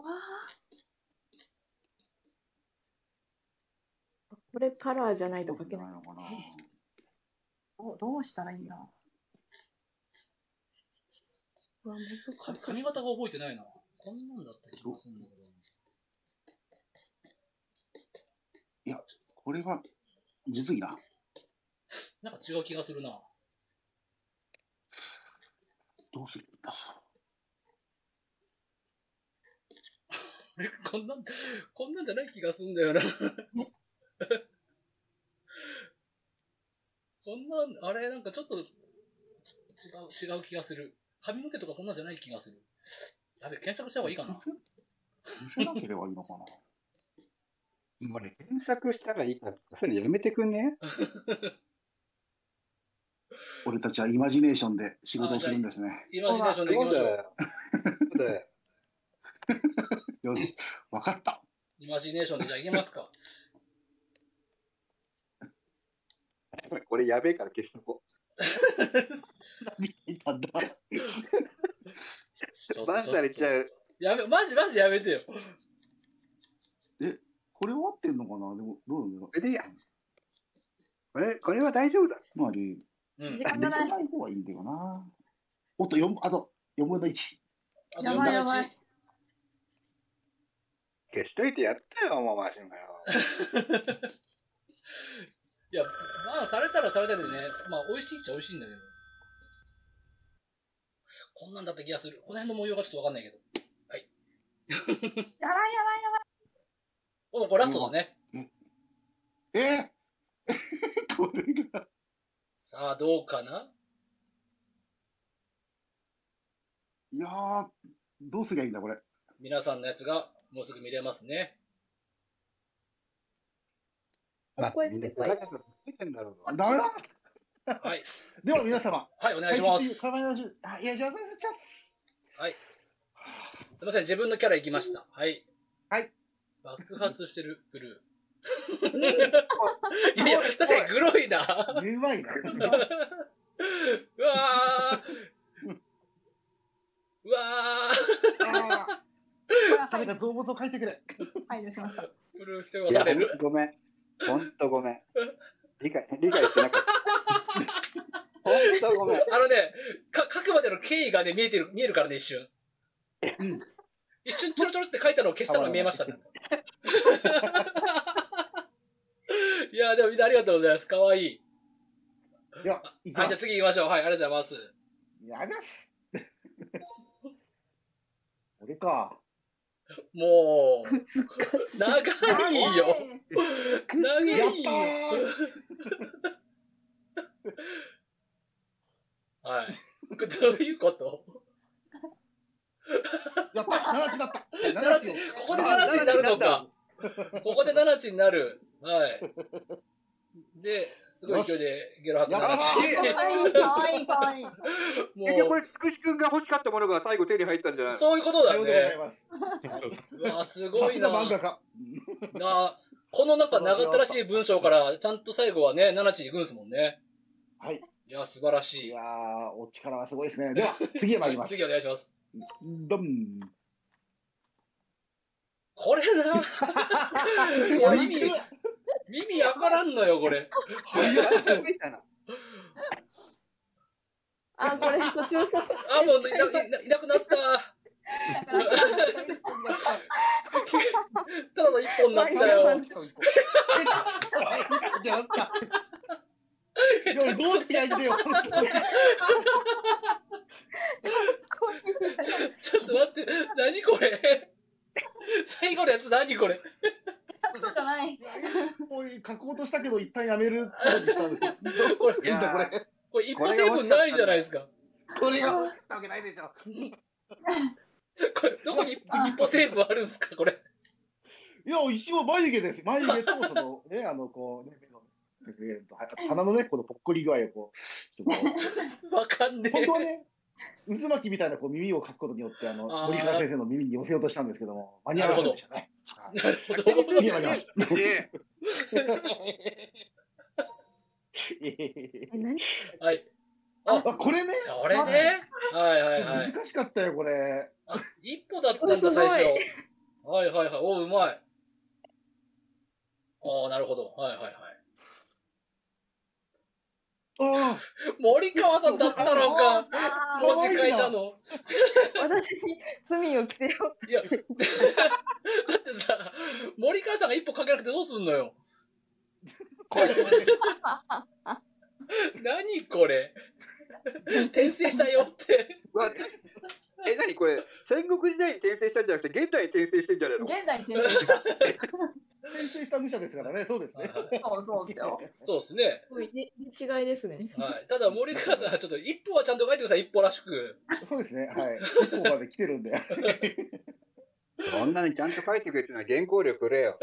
これカラーじゃないと書けないのかな。どうしたらいいんだ。髪型が覚えてないな。こんなんだった気がするんだけど。いや、これはむずいな。なんか違う気がするな。どうするんだ。こんなんじゃない気がするんだよな。こんなん、あれ、なんかちょっと違う気がする。髪の毛とかこんなんじゃない気がする。やべ、検索した方がいいかな。見せなければいいのかな。もうね、検索したらいいかとか、それやめてくんね。俺たちはイマジネーションで仕事をするんですね。イマジネーションでいきましょう。よし、わかった。イマジネーションでじゃあいけますか。これやべえから消しとこう。何言ったんだ。バンされちゃう。やめ、マジやめてよ。え、これは合ってんのかな。でもどうなんだろう。え、でいや。これは大丈夫だ。つまり、時間がない方がいいんだよな。おっと4、あと4分の1。やばいやばい。消しといてやったよ、もうマシンがよ。いや、まあ、されたらされたでね、まあ、美味しいっちゃ美味しいんだけど。こんなんだった気がする。この辺の模様がちょっとわかんないけど。はい。やばいやばいやばい。お、これラストだね。これが。さあ、どうかな？いやー、どうすりゃいいんだ、これ。皆さんのやつが、もうすぐ見れますね。はい。では皆様。はい、お願いします。はい、すみません、自分のキャラ行きました。はい。はい。爆発してるグルー。いや、確かにグロいな。うまいな。うわ。誰か動物を描いてくれ。はい、出しました。プル人がされる。ごめん。ほんとごめん。理解してなかった。ほんとごめん。あのね、書くまでの経緯がね、見えるからね、一瞬。一瞬ちょろちょろって書いたのを消したのが見えましたね。いや、でもみんなありがとうございます。かわいい。いや、じゃあ次行きましょう。はい、ありがとうございます。やだっす。俺か。もう、長いよ。長いよ。どういうこと？やった、7地だった。7地、ここで7地になるのか。ここで7地になる。はい。で、すごい勢いでゲロ吐く7地。かわいい、かわいい。結局これ、つくし君が欲しかったものが最後手に入ったんじゃない？そういうことだよね。うわ、すごいな。この中、長ったらしい文章から、ちゃんと最後はね、7地いくんですもんね。はい。いや、素晴らしい。いやー、お力がすごいですね。では、次へ参ります。次お願いします。どん。これな。これ耳やからんのよ、これ。あ、これ途中卒。あ、もういなくなった。ただの一本になったよ。やった。どうしてやってよ。ちょっと待って、何これ。最後のやつ何これ。そうじゃない。おい、書こうとしたけど、一旦やめることにしたんです。これ、これ一歩成分ないじゃないですか。これが落ちたわけないでしょ。これ、どこに一歩成分あるんですか、これ。いや、一応眉毛です。眉毛と、その、ね、こう、ね。鼻のね、このぽっこり具合をこう、わかんねえ。本当はね、渦巻きみたいなこう耳を描くことによって、堀川先生の耳に寄せようとしたんですけども、間に合わないでしたね。なるほど。はい。あ、これね。これね。はいはいはい。難しかったよ、これ。一歩だったんだ、最初。はいはいはい。お、うまい。ああ、なるほど。はいはいはい。森川さんだったのか、文字書いたの。私に罪を着せよう。いや、だってさ、森川さんが一歩かけなくてどうすんのよ。何これ。転生したよって。え、何これ、戦国時代に転生したんじゃなくて、現代に転生してんじゃないの。現代に転生した。転生した武者ですからね、そうですね。そうですよ。そうですね。違いですね。はい。ただ森川さんはちょっと一歩はちゃんと書いてください、一歩らしく。そうですね。はい。一歩まで来てるんで。こんなにちゃんと書いてくれてるのは原稿力くれよ。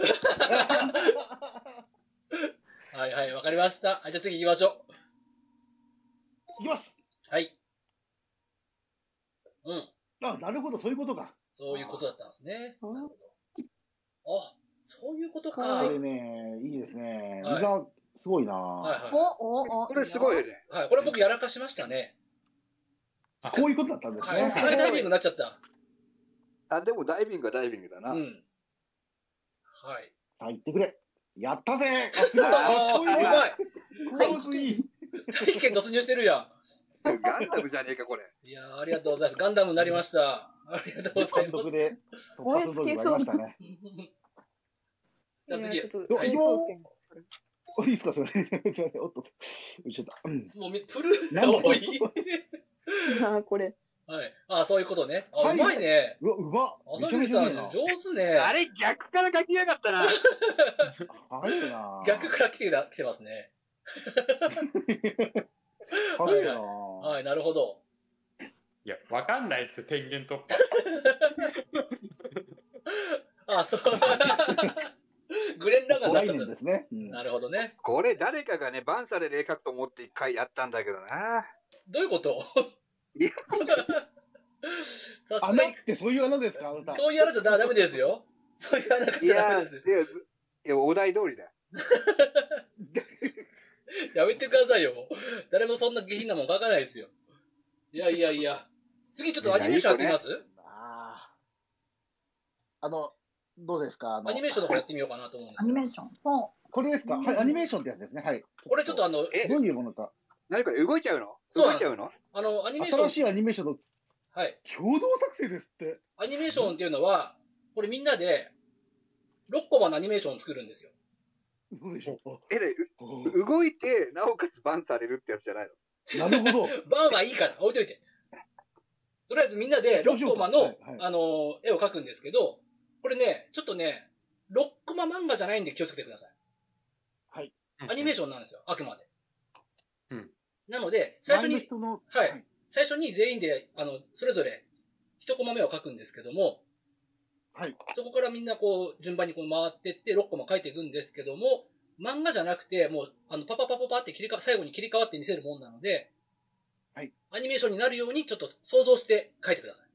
はいはい、わかりました。はい、じゃあ次行きましょう。行きます。はい。うん。あ、なるほど、そういうことか。そういうことだったんですね。なるほど。あ、そういうことか。これね、いいですね。みんな、すごいな。これすごいね。はい、これ僕やらかしましたね。こういうことだったんですね。スカイダイビングになっちゃった。あ、でもダイビングはダイビングだな。うん。はい。さあ、行ってくれ。やったぜ。すごい。うまい。大気圏突入してるやん。ガンダムじゃねえか、これ。いや、ありがとうございます。ガンダムになりました。ありがとうございます。単独で突発動きになりましたね。じゃあ次。いいですか、それ。おっと。もうプルーが多い。ああ、これ。はい。ああ、そういうことね。あ、うまいね。うわ、うまっ。朝霧さん、上手ね。あれ、逆から書きやがったな。あれな。逆から来てますね。はいな。はい、なるほど。いや、わかんないですよ、天元突破。あ、そう。グレン・ラガンだったんですね。なるほどね。これ、誰かがね、バンサで霊覚と思って一回やったんだけどな。どういうこと？いや、穴ってそういう穴ですか？そういう穴じゃダメですよ。そういう穴じゃダメですよ。いや、お題通りだ。やめてくださいよ。誰もそんな下品なもん書かないですよ。いやいやいや。次ちょっとアニメーションやってみます？どうですか？アニメーションの方やってみようかなと思うんです。アニメーション。これですか？はい、アニメーションってやつですね。はい。これちょっとどういうものか。何これ、動いちゃうの？動いちゃうの？アニメーション。新しいアニメーションの共同作成ですって。アニメーションっていうのは、これみんなで6コマのアニメーションを作るんですよ。どうでしょう。動いて、なおかつバンされるってやつじゃないの？なるほど。バンはいいから、置いといて。とりあえずみんなで6コマの、絵を描くんですけど、これね、ちょっとね、6コマ漫画じゃないんで気をつけてください。はい。アニメーションなんですよ、あくまで。うん。なので、最初に、はい。最初に全員で、それぞれ1コマ目を書くんですけども、はい。そこからみんなこう、順番にこう回ってって、6コマ書いていくんですけども、漫画じゃなくて、もう、パパパパパって最後に切り替わって見せるもんなので、はい。アニメーションになるように、ちょっと想像して書いてください。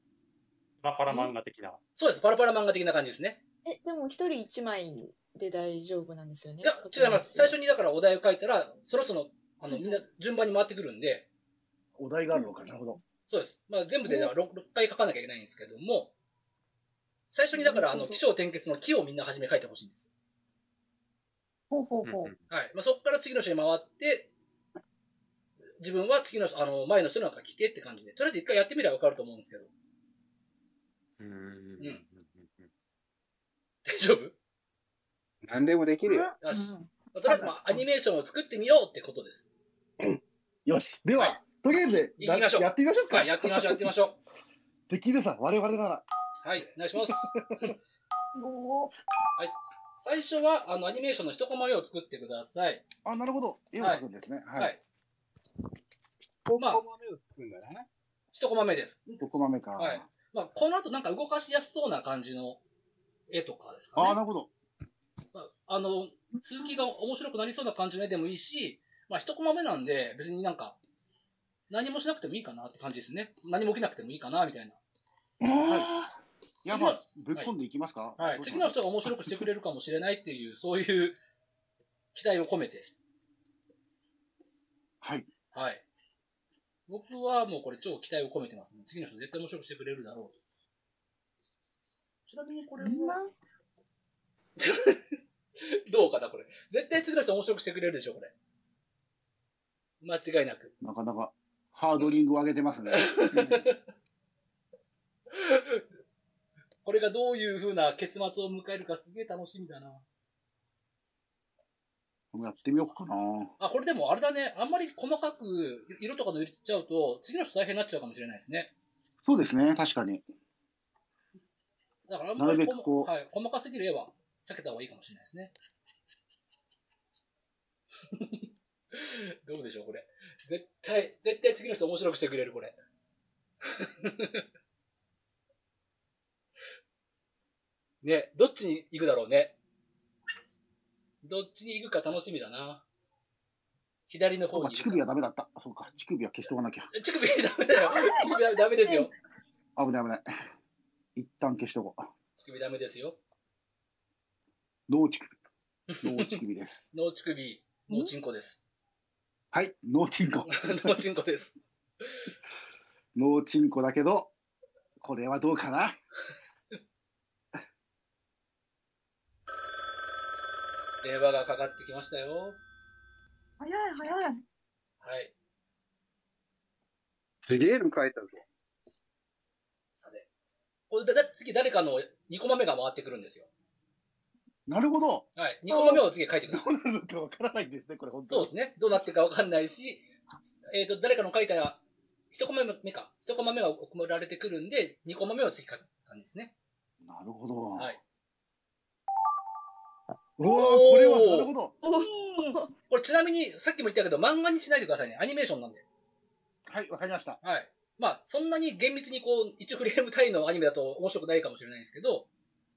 パラパラ漫画的な。そうです。パラパラ漫画的な感じですね。え、でも一人一枚で大丈夫なんですよね？いや、違います。最初にだからお題を書いたら、その人の、みんな順番に回ってくるんで。お題があるのか、なるほど。そうです。まあ、全部で6回書かなきゃいけないんですけども、最初にだから、起承転結の起をみんな初め書いてほしいんですよ。ほうほうほう。はい。まあ、そこから次の人に回って、自分は次の人、前の人なんか聞けって感じで。とりあえず一回やってみればわかると思うんですけど。うん。大丈夫？何でもできるよ。よし。とりあえず、まあ、アニメーションを作ってみようってことです。よし。では、とりあえず、やってみましょうか。はい、やってみましょう、やってみましょう。できるさ、我々なら。はい、お願いします。はい。最初は、アニメーションの一コマ目を作ってください。あ、なるほど。絵を描くんですね。はい。まあ、一コマ目を作るんだね。一コマ目です。一コマ目か。はい。まあ、この後なんか動かしやすそうな感じの絵とかですかね。あ、なるほど。続きが面白くなりそうな感じの絵でもいいし、まあ、一コマ目なんで、別になんか、何もしなくてもいいかなって感じですね。何も起きなくてもいいかな、みたいな。はい、やばい、ぶっ込んでいきますか。はい、はい、次の人が面白くしてくれるかもしれないっていう、そういう期待を込めて。はい。はい。僕はもうこれ超期待を込めてますね。次の人絶対面白くしてくれるだろう。ちなみにこれは。どうかな、これ。絶対次の人面白くしてくれるでしょ、これ。間違いなく。なかなかハードリングを上げてますね。これがどういう風な結末を迎えるかすげえ楽しみだな。やってみようかな。あ、これでもあれだね。あんまり細かく色とかの入れちゃうと、次の人大変になっちゃうかもしれないですね。そうですね、確かに。だからあんまり細かすぎる絵は避けた方がいいかもしれないですね。どうでしょう、これ。絶対次の人面白くしてくれる、これ。ね、どっちに行くだろうね。どっちに行くか楽しみだな。左の方に行く。乳首はダメだった。そうか、乳首は消しておかなきゃ。乳首ダメだよ。乳首ダメですよ。危ない危ない。一旦消しておこう。乳首ダメですよ。ノー乳首。ノー乳首です。ノー乳首、ノーチンコです。はい、ノーチンコ。ノーチンコです。ノーチンコだけど、これはどうかな。電話がかかってきましたよ。早い早い。はい。すげえの書いたぞ。さて、これ次誰かの2コマ目が回ってくるんですよ。なるほど。はい。2コマ目を次書いてください。どうなるかわからないんですね、これ本当に。そうですね。どうなってるかわかんないし、誰かの書いたら、1コマ目か。1コマ目が送られてくるんで、2コマ目を次書く感じですね。なるほど。はい。おお、これは、なるほど。これちなみに、さっきも言ったけど、漫画にしないでくださいね。アニメーションなんで。はい、わかりました。はい。まあ、そんなに厳密にこう、1フレーム単位のアニメだと面白くないかもしれないんですけど、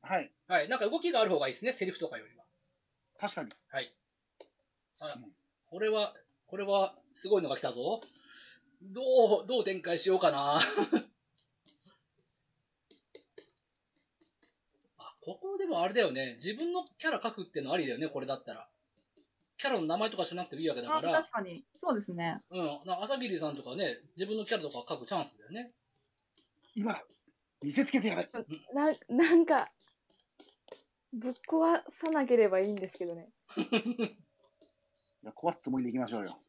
はい。はい。なんか動きがある方がいいですね。セリフとかよりは。確かに。はい。さあ、これは、すごいのが来たぞ。どう展開しようかな。ここでもあれだよね。自分のキャラ書くってのありだよね、これだったら。キャラの名前とかしなくてもいいわけだから。確かに。そうですね。うん。朝霧さんとかね、自分のキャラとか書くチャンスだよね。今、見せつけてやる。なんか、ぶっ壊さなければいいんですけどね。壊すつもりでいきましょうよ。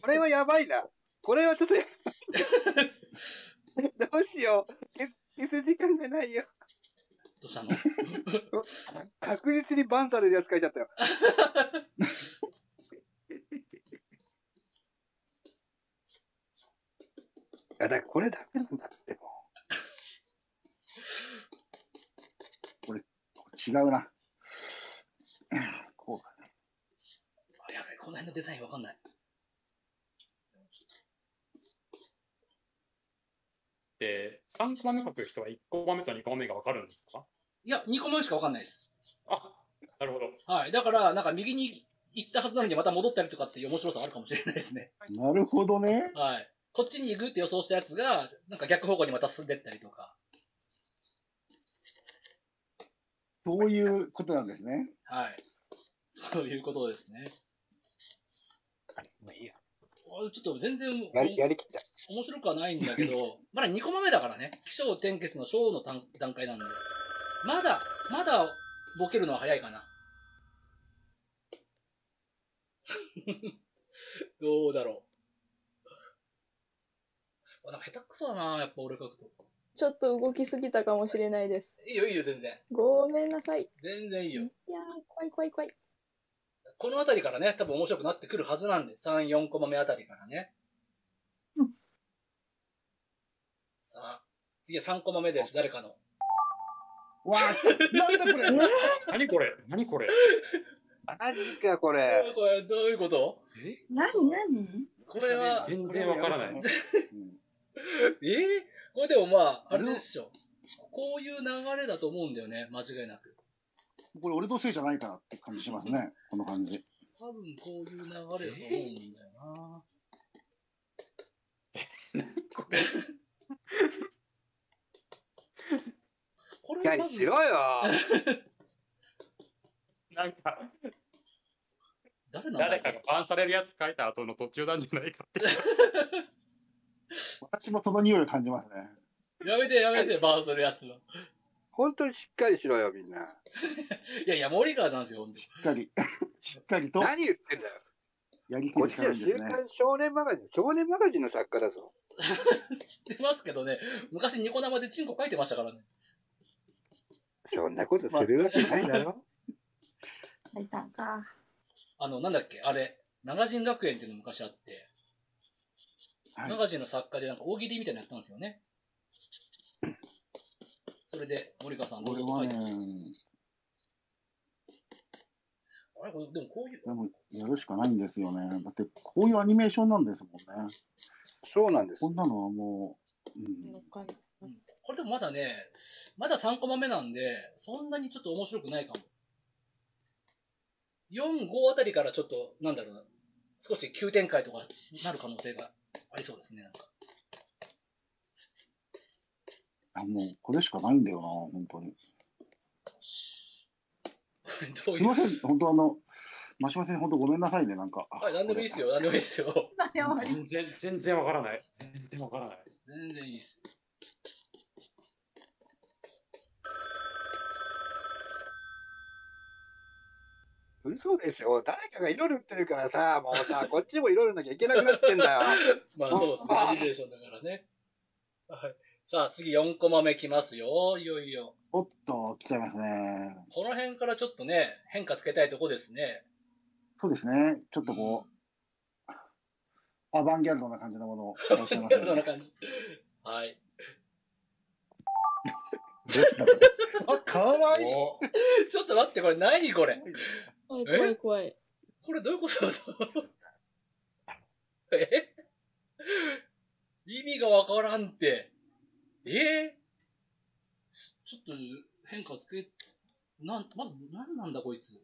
これはやばいな。これはちょっとやばい。どうしよう。消す時間がないよ。どうしたの？確実にバンされるやつ書いちゃったよ。いやだからこれダメなんだってもう。これ違うな。こうかな。やばい、この辺のデザインわかんない。って3コマ目書く人は1コマ目と2コマ目が分かるんですか？いや、2コマ目しか分かんないです。あ、なるほど。はい。だから、なんか右に行ったはずなのにまた戻ったりとかっていう面白さはあるかもしれないですね。なるほどね。はい。こっちに行くって予想したやつが、なんか逆方向にまた進んでったりとか。そういうことなんですね。はい。そういうことですね。まあいいや。ちょっと全然面白くはないんだけど、まだ2コマ目だからね。起承転結の章の段階なんで。まだボケるのは早いかな。どうだろう。なんか下手くそだな、やっぱ俺書くと。ちょっと動きすぎたかもしれないです。いいよいいよ、全然。ごめんなさい。全然いいよ。いやー、怖い怖い怖い。このあたりからね、多分面白くなってくるはずなんで、3、4コマ目あたりからね。うん、さあ、次は3コマ目です、誰かの。わあ、なんだこれ。何これ何これマジかこれ。これ、どういうこと？何これは、全然わからない。これでもまあ、あれでしょ。こういう流れだと思うんだよね、間違いなく。これ俺のせいじゃないかなって感じしますね、この感じ。多分こういう流れだと思うんだよな。これ。これはまずしろよ。なんか誰かがバンされるやつ書いた後の途中なんじゃないかって。私もその匂いを感じますね。やめてやめて、バンするやつは。本当にしっかりしろよ、みんな。いやいや、森川さんですよ、本当に。しっかり。しっかりと。何言ってんだよ。やりきるしかないですね。こっちは週刊少年マガジンの作家だぞ。知ってますけどね、昔ニコ生でチンコ書いてましたからね。そんなことするわけないだろ。書いたんか。なんだっけ、あれ、マガジン学園っていうの昔あって、はい、マガジンの作家でなんか大喜利みたいなのやったんですよね。それで、森川さん、どうぞ書いてました。あれ、でもこういう。でも、やるしかないんですよね。だって、こういうアニメーションなんですもんね。そうなんです。こんなのはもう。うん、これでもまだね、まだ3コマ目なんで、そんなにちょっと面白くないかも。4、5あたりからちょっと、なんだろうな、少し急展開とかなる可能性がありそうですね、なんか。もう、これしかないんだよな、本当に。どういうすいません、本当真島先生、本当ごめんなさいね、なんか。はい、なんでもいいですよ、なんでもいいですよ。全然わからない。全然わからない。全然いいです。嘘でしょ、誰かが色塗ってるからさ、もうさ、こっちも色塗らなきゃいけなくなってんだよ。まあそうですね、アニメーションだからね。はい。さあ、次4コマ目きますよ、いよいよ。おっと、来ちゃいますね。この辺からちょっとね、変化つけたいとこですね。そうですね、ちょっとこう、アバンギャルドな感じのものを出してますね。アバンギャルドな感じ。はい。あ、かわいい。ちょっと待って、これ何これ。怖い怖い。これどういうことだと。意味がわからんって。ちょっと変化つけ、まず何なんだこいつ。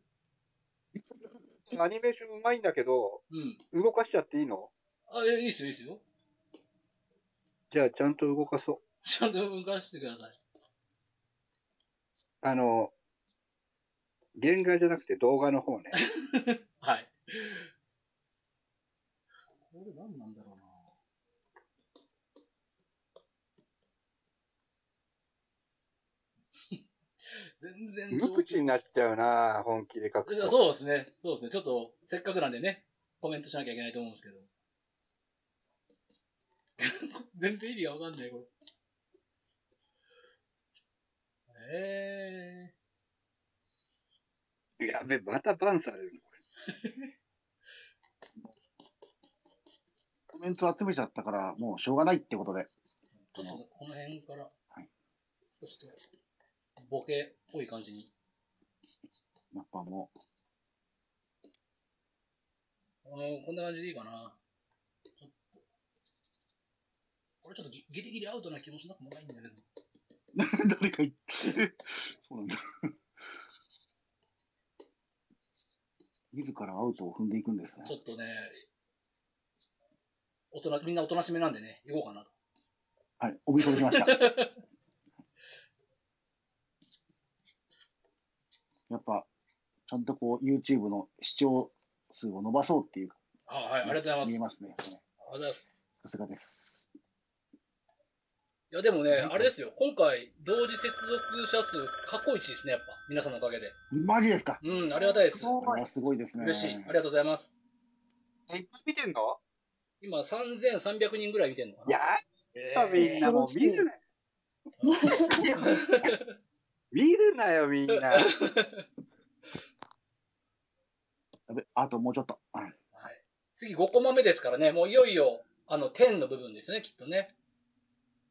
アニメーションうまいんだけど、うん、動かしちゃっていいの？あ、いいっすよ、いいっすよ。じゃあちゃんと動かそう。ちゃんと動かしてください。原画じゃなくて動画の方ね。はい。これ何なんだろうな。全然無口になっちゃうな、本気で書くと。そうですね。そうですね。ちょっと、せっかくなんでね、コメントしなきゃいけないと思うんですけど。全然意味がわかんない、これ。やべ、またバンされるのこれ。コメント集めちゃったから、もうしょうがないってことで。ちょっとこの辺から、はい、少しと、ボケっぽい感じに。やっぱもう。こんな感じでいいかな。ちょっと。ここれちょっとギリギリアウトな気もしなくもないんだけど。誰か言って。そうなんだ。自らアウトを踏んでいくんですね。ちょっとね、みんなおとなしめなんでね、行こうかなと。はい、お見通しました。やっぱ、ちゃんとこう、YouTube の視聴数を伸ばそうっていうか。はい、ありがとうございます。見えますね。ありがとうございます。さすがです。いや、でもね、あれですよ、今回、同時接続者数、過去一ですね、やっぱ、皆さんのおかげで。マジですか。うん、ありがたいです。これはすごいですね。嬉しい。ありがとうございます。いっぱい見てんの？今、3300人ぐらい見てんのかな。みんなもう見るなよ。見るなよ、みんな。あともうちょっと。はい、次5コマ目ですからね、もういよいよ、10の部分ですね、きっとね。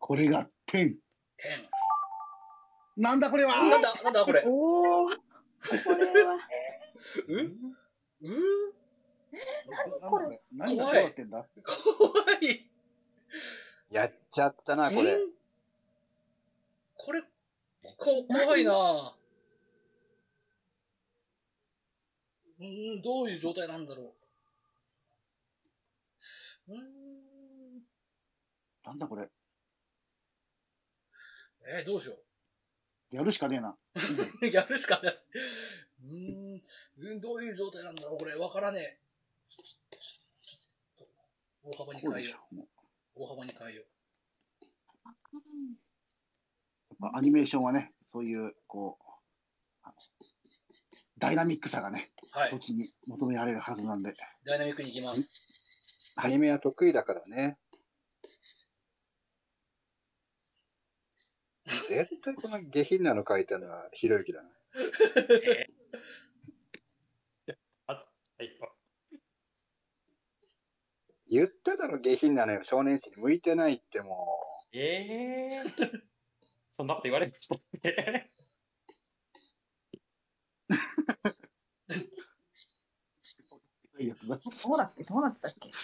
これが10。なんだこれは。なんだこれ。おお。これは。何これ。何が変わってんだ。怖い。やっちゃったな、これ。怖いな。どういう状態なんだろう。なんだこれ。どうしよう。やるしかねえな。やるしかない。どういう状態なんだろう、これ。わからねえ。大幅に変えよう。やっぱアニメーションはね、そういう、こう、ダイナミックさがね、時に求められるはずなんで。ダイナミックにいきます。アニメは得意だからね。絶対この下品なの書いたのはひろゆきだな。言っただろ、下品なのよ。少年誌に向いてないってもう。そんなこと言われる人って。どうなってたっけ。こ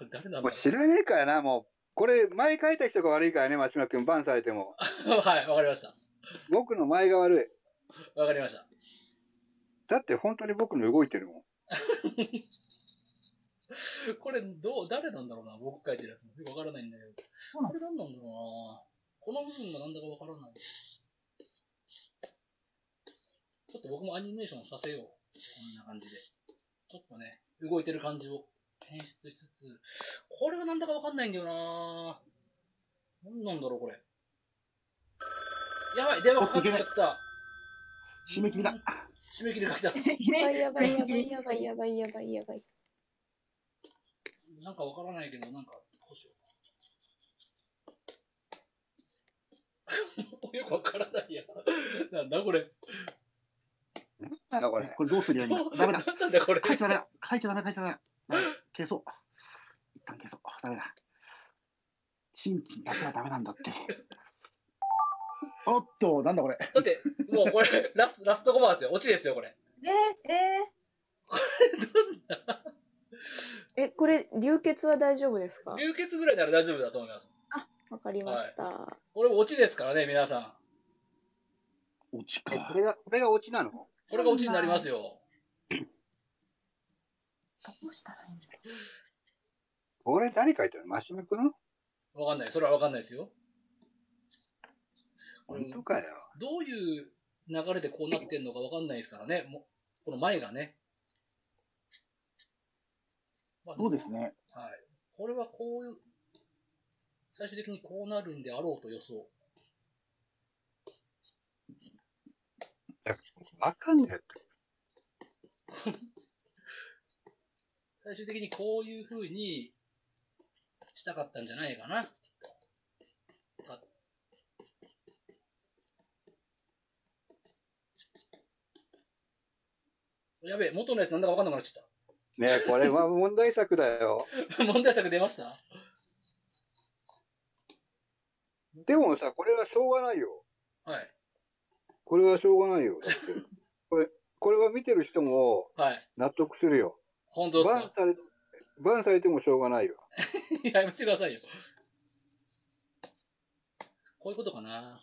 れ誰なんだろう。知らねえからな、もう。これ、前書いた人が悪いからね、松島君、バンされても。はい、わかりました。僕の前が悪い。わかりました。だって、本当に僕の動いてるもん。これ、誰なんだろうな、僕書いてるやつも。よくわからないんだけど。これ、何なんだろうな。この部分がなんだかわからない。ちょっと僕もアニメーションさせよう。こんな感じで。ちょっとね、動いてる感じを。演出しつつ、これはなんだかわかんないんだよな。何なんだろうこれ。やばい、電話かかってきちゃった。締め切りだ。締め切りが来た。やばい。なんかわからないけど、なんかどうしよう。よくわからないや。なんだこれ。これどうするよ。ダメだ。なんだこれ。書いちゃダメ。消そう。一旦消そう。ダメだ。チンチンだけはダメなんだって。おっと、なんだこれ。さて、もうこれ、ラストコマですよ。オチですよ、これ。これ、どんな。これ、流血は大丈夫ですか？流血ぐらいなら大丈夫だと思います。あ、わかりました。はい、これ、オチですからね、皆さん。オチか。これがオチなの？これがオチになりますよ。どうしたらいいんだろう。これ誰書いてるの？マシムくん？わかんない。それはわかんないですよ。本当かよ。どういう流れでこうなってんのかわかんないですからね。この前がね。まあ、そうですね。はい。これはこういう、最終的にこうなるんであろうと予想。わかんないって。最終的にこういう風にしたかったんじゃないかな。やべえ、元のやつなんだか分かんなくなっちゃった。ねえ、これは問題作だよ。問題作出ました？でもさ、これはしょうがないよ。はい。これはしょうがないよ。これは見てる人も納得するよ。はい、本当ですか？バンされてもしょうがないよ。やめてくださいよ。こういうことかな。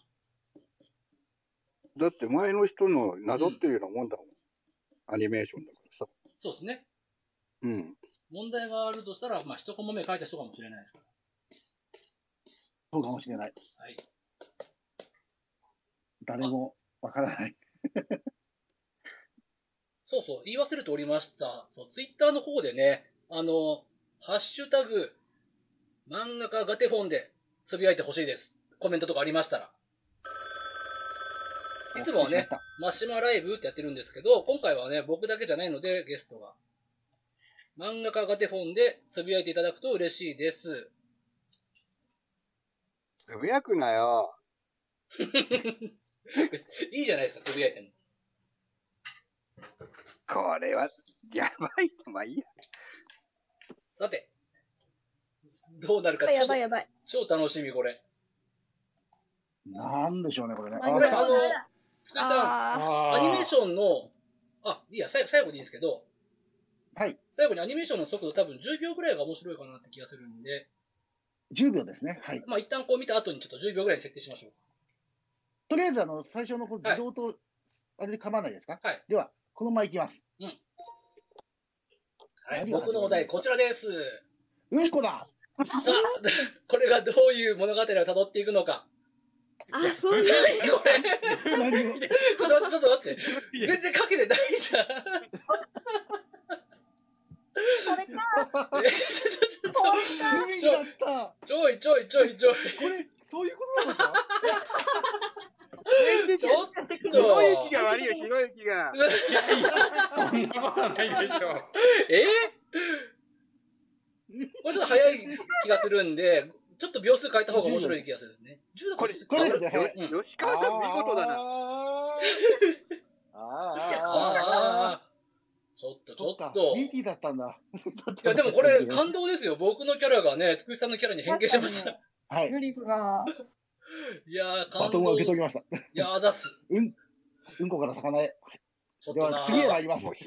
だって前の人のなぞっていうようなもんだもん。アニメーションだからさ。そうですね。うん。問題があるとしたら、まあ、一コマ目書いた人かもしれないですから。そうかもしれない。はい。誰もわからない。そうそう、言い忘れておりました。そう、ツイッターの方でね、ハッシュタグ、漫画家ガテフォンでつぶやいてほしいです。コメントとかありましたら。いつもはね、マシュマライブってやってるんですけど、今回はね、僕だけじゃないので、ゲストが。漫画家ガテフォンでつぶやいていただくと嬉しいです。つぶやくなよ。いいじゃないですか、つぶやいても。これは、やばい。まあいいや。さて、どうなるかちょっと、超楽しみ、これ。なんでしょうね、これね。これ、つくしさん、アニメーションの、いいや、最後でいいんですけど、はい。最後にアニメーションの速度、多分10秒ぐらいが面白いかなって気がするんで、10秒ですね。はい。まあ、一旦こう見た後にちょっと10秒ぐらいに設定しましょう。とりあえず、最初のこの自動と、あれで構わないですか？はい。では、このままいきます。うん。はい。僕のお題、こちらです。よしこだ！さあ、これがどういう物語を辿っていくのか。あ、そうなんだ。これ。ちょっと待って。全然かけてないじゃん。それか。ちょい。これ、そういうことなのか？ちょっと。ひろゆきが悪いよ、ひろゆきが。そんなことはないでしょう。これちょっと早い気がするんで、ちょっと秒数変えた方が面白い気がするんですね。10だと10だと。吉川さん、見事だな。ちょっと。ミキだったんだ。いや、でもこれ、感動ですよ。僕のキャラがね、つくしさんのキャラに変形しました。はい。グリフが。いやー、バトンを受け取りました。いや、あざす。うんこから魚へ。ちょっとな。次へ参ります。はい。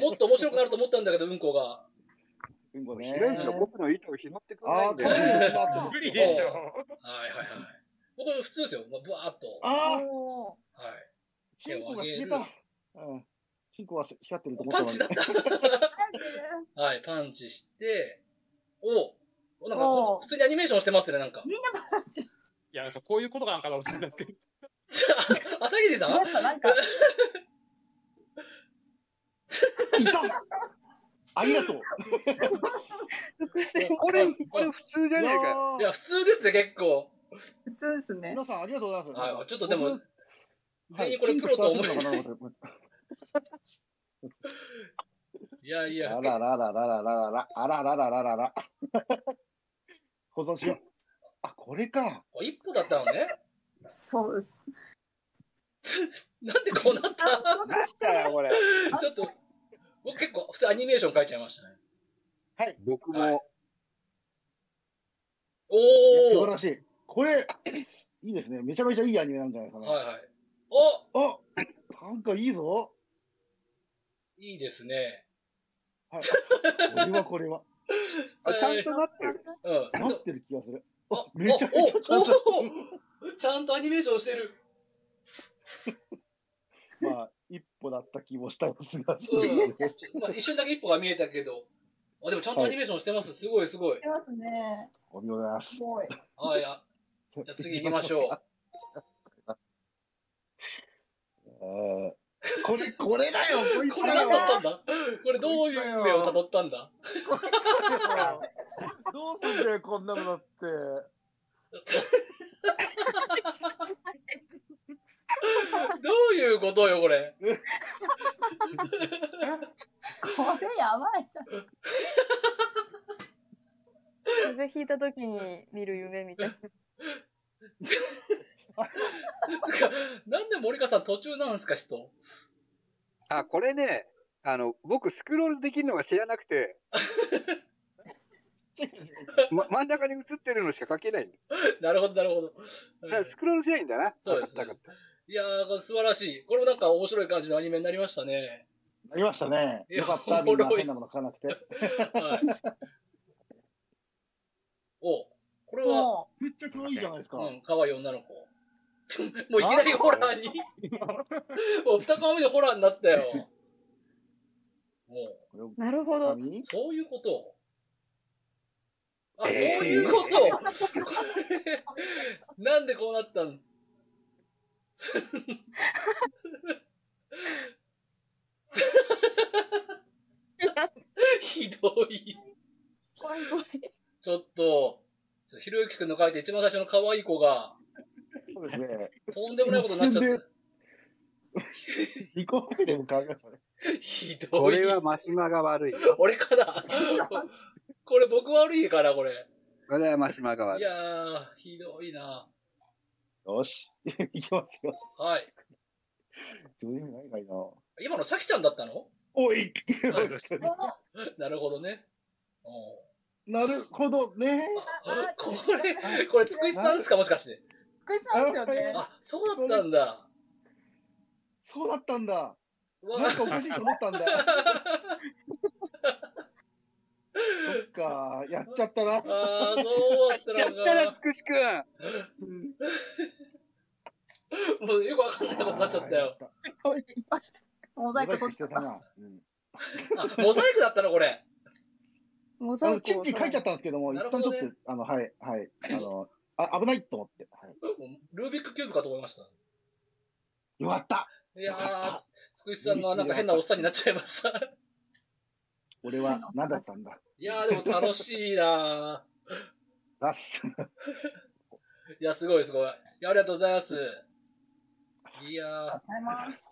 もっと面白くなると思ったんだけど、うんこが。うんこね。ひろゆきが僕の糸を拾ってくれないんだよ。無理でしょ。はい。僕普通ですよ。ぶわーっと。はい。手を上げる。チンコは光ってると思った。パンチだった。はい、パンチして、なんか普通にアニメーションしてますね、なんか。みんなパンチ。いや、なんかこういうことがなんかだろうと思ったんですけど。朝霧さん？いた！ありがとう。これ普通じゃないか。いや、普通ですね、結構。普通ですね。皆さんありがとうございます。はい、ちょっとでも、全員これプロと思う。いや。あらららら。保存しよう。あ、これか。一歩だったのね。そうです。なんでこうなった？なんだよこれ。ちょっと僕結構普通アニメーション書いちゃいましたね。はい。僕も。おお。素晴らしい。これいいですね。めちゃめちゃいいアニメなんじゃないかな。はいはい。お。なんかいいぞ。いいですね。はい。これは。ちゃんとなってる。なってる気がする。めちゃめちゃちゃんとアニメーションしてる。まあ、一歩だった気もしたんですが。まあ、一瞬だけ一歩が見えたけど。あ、でもちゃんとアニメーションしてます。すごいすごい。してますね。お見事です。すごい。あ、いや。じゃあ次行きましょう。これだよ、これだったんだ。これどういう目をたどったんだ。どうすんだよ、こんなのだって。どういうことよ、これ。これやばい。風邪ひいたときに見る夢みたいな。なんで森川さん途中なんですか、人。あ、これね、僕スクロールできるのが知らなくて、真ん中に映ってるのしか書けない。なるほど。スクロールしないんだな。そうです。いやー、素晴らしい。これもなんか面白い感じのアニメになりましたね。なりましたね。よかった。みんな変なもの書かなくて。はい。お。これはめっちゃ可愛いじゃないですか。うん、可愛い女の子。もういきなりホラーにもう二顔目でホラーになったよ。もうなるほど。そういうこと。あ、そういうこと。これなんでこうなったの。ひどい。ちょっと、ひろゆきくんの書いて一番最初の可愛い子が、そうですね、とんでもないことになっちゃった。ひどい。これはマシュマが悪い。俺かな。これ僕悪いから、これ。これはマシュマが悪い。いやー、ひどいな。よし、いきますよ。はい。今のさきちゃんだったの？おい。なるほどね。なるほどね。これ、つくしさんですか、もしかして。つくしさんですよね。あ、そうだったんだ。そうだったんだ。なんかおかしいと思ったんだ。そっか、やっちゃったな。ああ、そうだったな。やっちゃったな、つくしくん。もうよくわかんないことになっちゃったよ。モザイク取ってたな。モザイクだったのこれ。モザイク。チッチ書いちゃったんですけども、一旦ちょっと、はい、はい、危ないと思って。ルービックキューブかと思いました。よかった。いやー、つくしさんのなんか変なおっさんになっちゃいました。俺は何だったんだ。いやー、でも楽しいなー。いや、すごいすごい。いや、ありがとうございます。いやー、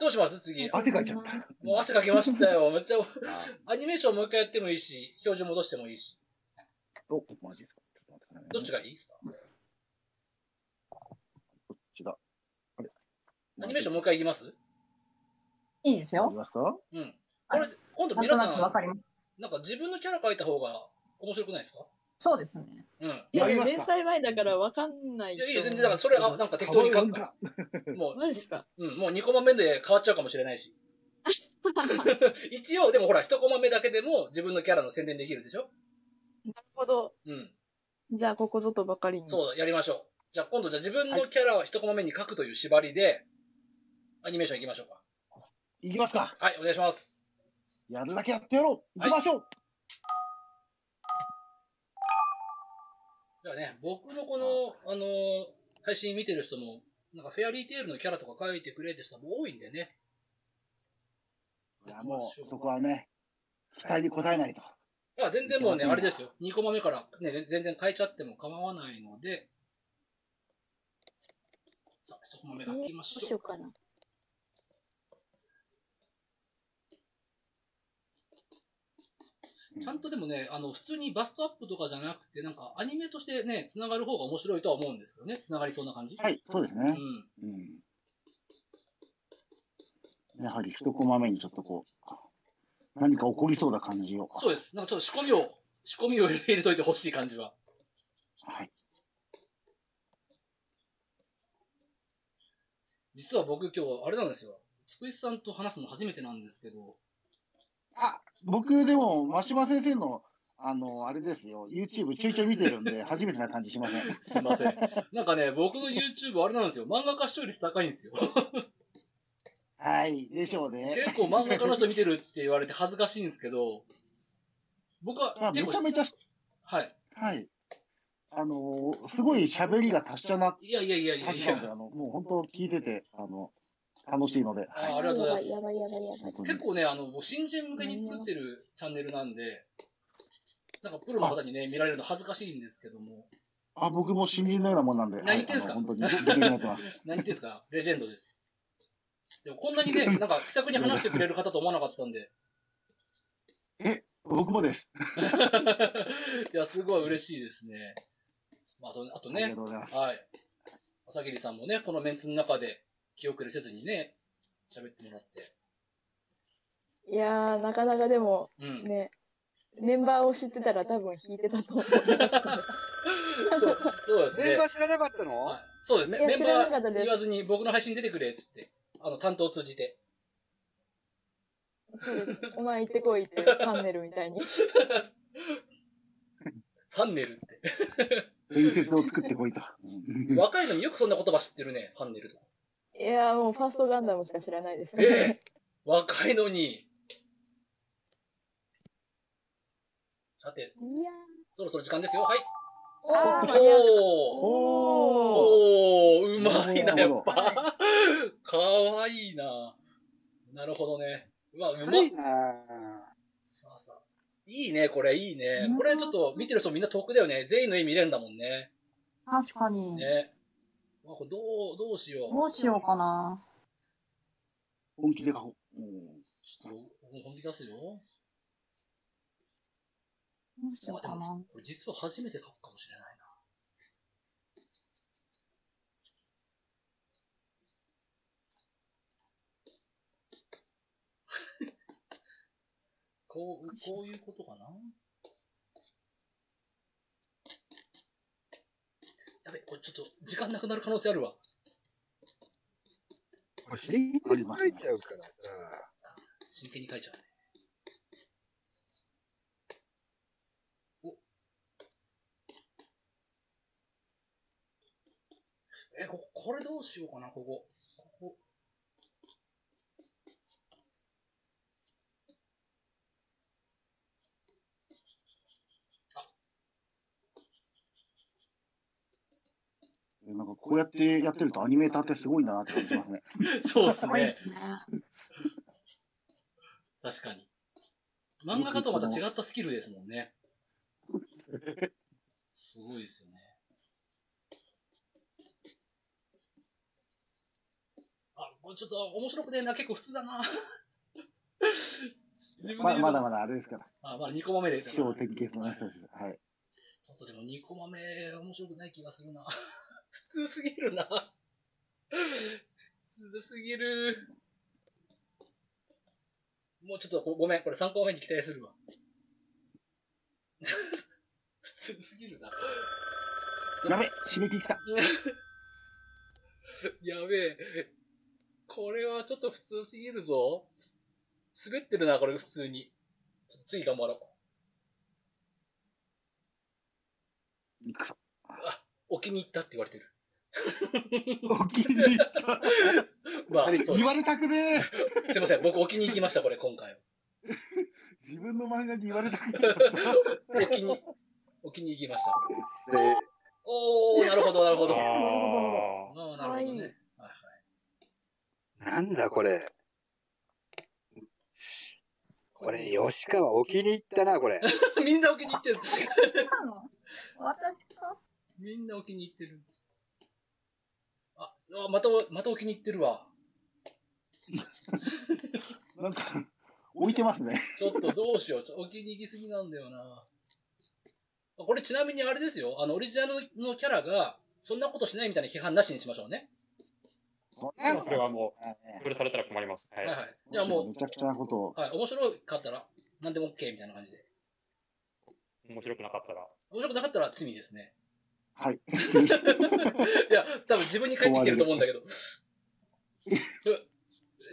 どうします次。汗かいちゃった。もう汗かきましたよ。めっちゃ、アニメーションもう一回やってもいいし、表示戻してもいいし。お、マジですか。ちょっと待ってくださいね。どっちがいいですか？どっちだ。あれ？アニメーションもう一回いきます？いいですよ。いきますか？うん。これ、今度皆さん、なんか自分のキャラ描いた方が面白くないですか？そうですね。うん。いや、連載前だから分かんない。いや、全然、だからそれ、あ、なんか適当に書くから。もう、マジですか？うん、もう2コマ目で変わっちゃうかもしれないし。一応、でもほら、1コマ目だけでも自分のキャラの宣伝できるでしょ？なるほど。うん。じゃあ、ここぞとばかりに。そうだ、やりましょう。じゃあ、今度、じゃあ自分のキャラを1コマ目に書くという縛りで、アニメーションいきましょうか。いきますか。はい、お願いします。やるだけやってやろう。行きましょう。じゃあね、僕のこの、配信見てる人も、なんかフェアリーテールのキャラとか書いてくれてる人も多いんでね。いや、もう、そこはね、期待に応えないと。いや、全然もうね、あれですよ。2コマ目からね、全然変えちゃっても構わないので、さあ、1コマ目書きましょう。どうしようかな。ちゃんとでもね、普通にバストアップとかじゃなくて、なんかアニメとしてね、繋がる方が面白いとは思うんですけどね。繋がりそうな感じ。はい、そうですね。うん。やはり一コマ目にちょっとこう、何か起こりそうな感じを。そうです。なんかちょっと仕込みを入れといてほしい感じは。はい。実は僕今日、あれなんですよ。つくしさんと話すの初めてなんですけど、あ、僕でも、真島先生の、あれですよ、YouTube ちょいちょい見てるんで、初めてな感じしません。すいません。なんかね、僕の YouTube あれなんですよ、漫画家視聴率高いんですよ。はい、でしょうね。結構漫画家の人見てるって言われて恥ずかしいんですけど、僕は、めちゃめちゃ、はい。はい。すごい喋りが達者な。いやいやいやいやいや。もう本当聞いてて、楽しいので。ありがとうございます。やばいやばいやばい。結構ね、新人向けに作ってるチャンネルなんで、なんかプロの方にね、見られるの恥ずかしいんですけども。あ、僕も新人のようなもんなんで。何言ってんすか？本当に。何言ってんすか？レジェンドです。でもこんなにね、なんか気さくに話してくれる方と思わなかったんで。え、僕もです。いや、すごい嬉しいですね。まあ、あとね、はい。朝霧さんもね、このメンツの中で、気遅れせずにね、喋ってもらって。いやー、なかなかでも、うん、ね、メンバーを知ってたら多分弾いてたと思う。そう、そうですね。メンバー知らなかったの？そうですね。メンバー言わずに僕の配信出てくれっつって、担当を通じて。そうです。お前行ってこいって、ファンネルみたいに。ファンネルって。伝説を作ってこいと。若いのによくそんな言葉知ってるね、ファンネルとか。いや、もうファーストガンダムしか知らないですね。若いのに。さて、そろそろ時間ですよ。はい。おお、うまいな、やっぱ。かわいいな。なるほどね。うわ、うまいな。さあさあ。いいね、これ、いいね。これちょっと見てる人みんな得だよね。全員の絵見れるんだもんね。確かに。ね。これどうしよう。どうしようかな。本気で書こう。ちょっと、本気出すよ。どうしようかな。これ実は初めて書くかもしれないな。こういうことかな。やべ、これちょっと時間なくなる可能性あるわ。真剣に書いちゃうからさ。真剣に書いちゃうね。これどうしようかな、ここ。なんかこうやってやってるとアニメーターってすごいなって感じますね。そうですね。確かに。漫画家とまた違ったスキルですもんね。すごいですよね。あ、これちょっと面白くねえな、結構普通だな。自分でまだあれですから。あ、まだ2コマ目で。気象的ですね。はい。ちょっとでも2コマ目面白くない気がするな。普通すぎるな。普通すぎる。もうちょっとごめん、これ3個目に期待するわ。普通すぎるな。やべ、締め切りきた。やべえ。これはちょっと普通すぎるぞ。滑ってるな、これ普通に。ちょっと次頑張ろう。くそ。お気に入ったって言われてる。お気に入った。まあ、言われたくねえ。すいません、僕お気に行きました、これ、今回。自分の漫画に言われたくねえ。お気に行きました。おー、なるほど、なるほど。なるほどね。なんだ、これ。これ、吉川お気に入ったな、これ。みんなお気に入ってる。私かみんなお気に入ってる。あ、またお気に入ってるわ。なんか、置いてますね。ちょっとどうしよう。お気に入りすぎなんだよな。これちなみにあれですよ。オリジナルのキャラが、そんなことしないみたいな批判なしにしましょうね。それはもう、それされたら困ります。はいはい。じゃあもう、めちゃくちゃなことを。はい。面白かったら、なんでも OK みたいな感じで。面白くなかったら罪ですね。はい。いや、多分自分に返ってきてると思うんだけど。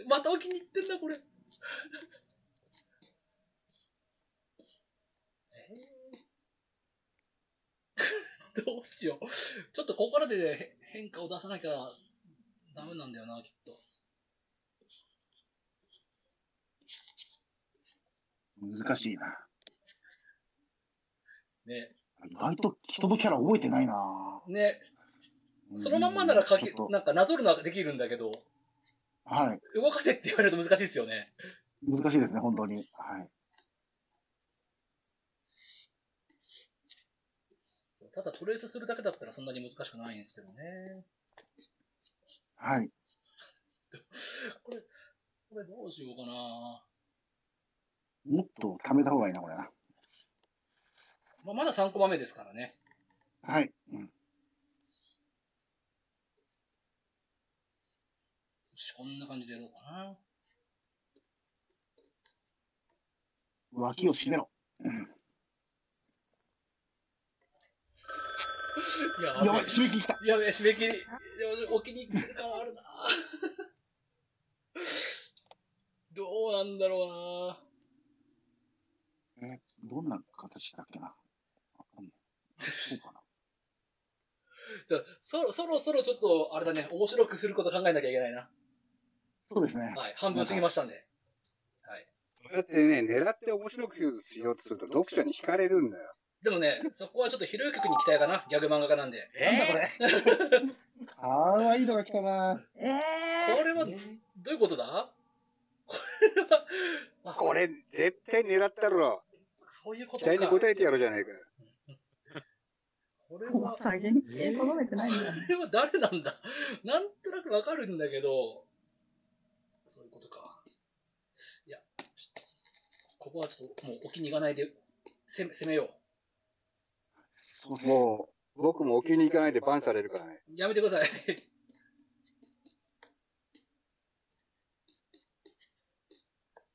またお気に入ってんだ、これ。どうしよう。ちょっとここからで、ね、変化を出さなきゃダメなんだよな、きっと。難しいな。ね。意外と人のキャラ覚えてないなね。そのまんまならなんかなぞるのはできるんだけど、はい。動かせって言われると難しいですよね。難しいですね、本当に。はい。ただトレースするだけだったらそんなに難しくないんですけどね。はい。これどうしようかな。もっと貯めた方がいいな、これな。まだ3コマ目ですからね。はい。うん、よし、こんな感じでどうかな。脇を締めろ。やばい、締め切りきた。やべえ、締め切り。でも、お気に入ってる感はあるな。どうなんだろうな。どんな形だっけな。そうかな。そろそろちょっと、あれだね、面白くすること考えなきゃいけないな。そうですね。はい、半分過ぎましたんで。はい。そうやってね、狙って面白くしようとすると、読者に惹かれるんだよ。でもね、そこはちょっとひろゆき君に期待かな、ギャグ漫画家なんで。なんだこれ。かわいいのが来たな。これは、どういうことだこれは、これ、絶対狙ったろ。そういうことか。期待に応えてやろうじゃないか。これは、原型とどめてないんだ。これは誰なんだなんとなくわかるんだけど、そういうことか。いや、ちょっと、ここはちょっと、もう置きに行かないで、攻めよう。そうもう、僕も置きに行かないでバンされるからね。やめてください。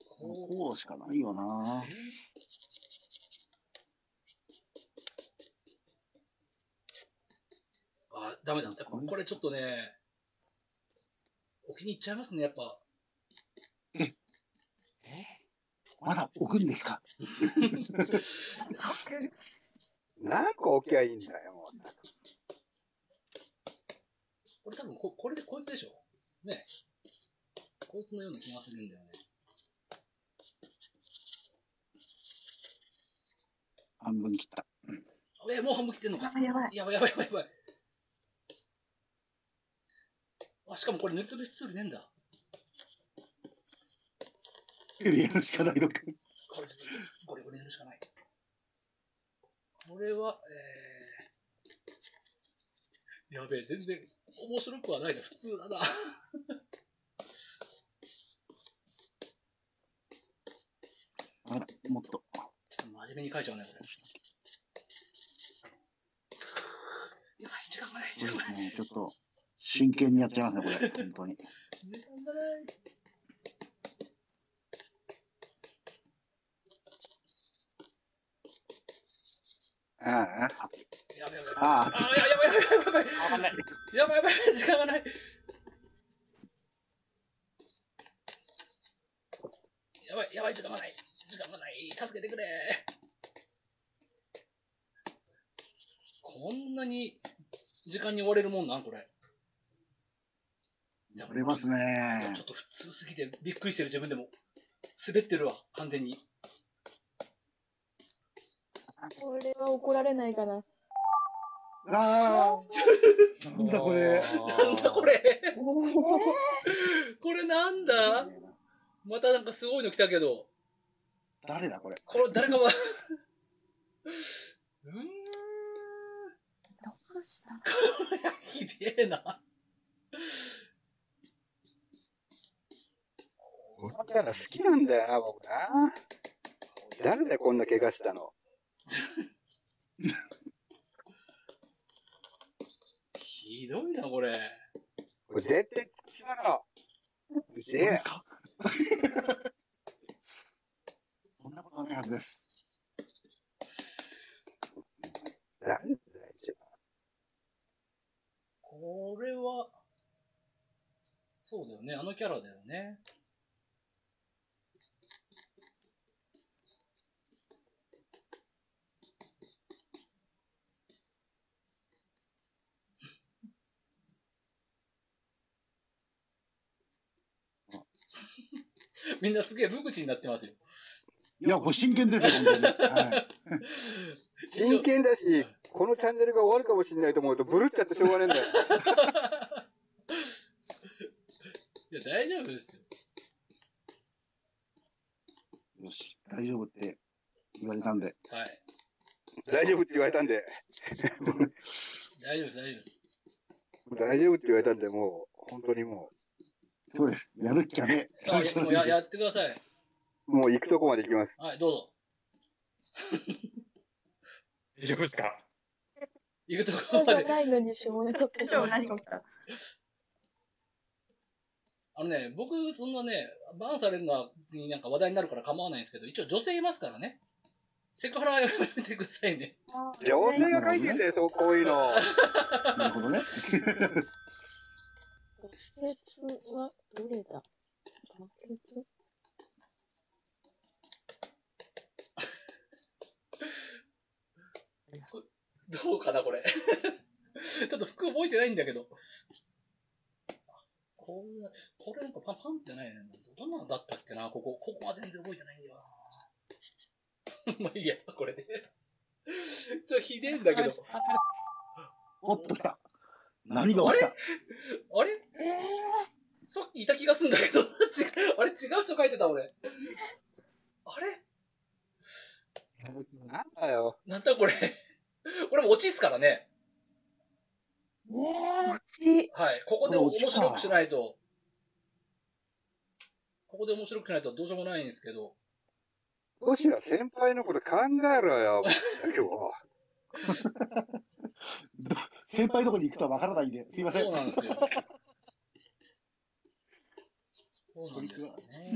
こうしかないよな。あ、ダメだ。これちょっとね、置きに行っちゃいますね、やっぱ。まだ置くんですか何個置きゃいいんだよ、もう。これ多分これでこいつでしょね。こいつのような気がするんだよね。半分切った。もう半分切ってんのか。やばい。しかもこれ塗りつぶしツールねえんだ。やるしかないのか。これやるしかない。これは、やべえ、全然面白くはないな、普通だな。あら、もっと。ちょっと真面目に書いちゃうね、これ。やばい、時間がない。ちょっと、真剣にやっちゃいますね、これ、本当に。時間がない。やばい、時間がない。やばい、時間がない、助けてくれ。こんなに時間に追われるもんなん、これ。やれますね。ちょっと普通すぎてびっくりしてる、自分でも。滑ってるわ、完全に。これは怒られないかな。なんだこれ。これなんだ。またなんかすごいの来たけど。誰だこれ。これ誰かは。どうした。これひでえな。このキャラ好きなんだよな僕な。誰だこんな怪我したの。ひどいなこれ。これ絶対口だろ。うぜえ。そんなことないはずです。なんだいじゃあ。これはそうだよね、あのキャラだよね。みんなすげえ無口になってますよ。いや、これ真剣ですよ、本当に。真剣だし、このチャンネルが終わるかもしれないと思うと、ブルっちゃってしょうがねえんだよ。いや、大丈夫ですよ。よし、大丈夫って言われたんで。はい。大丈夫って言われたんで。大丈夫です。大丈夫って言われたんで、もう、本当にもう。そうです。やるっきゃね。やってください。もう行くとこまで行きます。はい、どうぞ。大丈夫ですか？行くとこまで。ないのに下ネタ。何が起きた？あのね、僕、そんなね、バンされるのは別になんか話題になるから構わないんですけど、一応女性いますからね。セクハラはやめてくださいね。女性が解決で、そう、こういうの。なるほどね。バケツはどれだ？バケツ？どうかなこれちょっと服覚えてないんだけど。これなんかパンツじゃないね。どんなのだったっけな、ここは全然覚えてないんだよな。まあいいや、これで。ちょっとひでえんだけど。おっと来た。何が起きた？あれ？さっきいた気がするんだけど。あれ違う人書いてた俺。あれ？なんだよ。なんだこれ。これもオチっすからね。オチ。はい。ここで面白くしないと。ここで面白くしないとどうしようもないんですけど。どうしよう、先輩のこと考えろよ。今日。先輩のとこに行くとは分からないんで、すいません。そうなんですよ。そうなんですよね。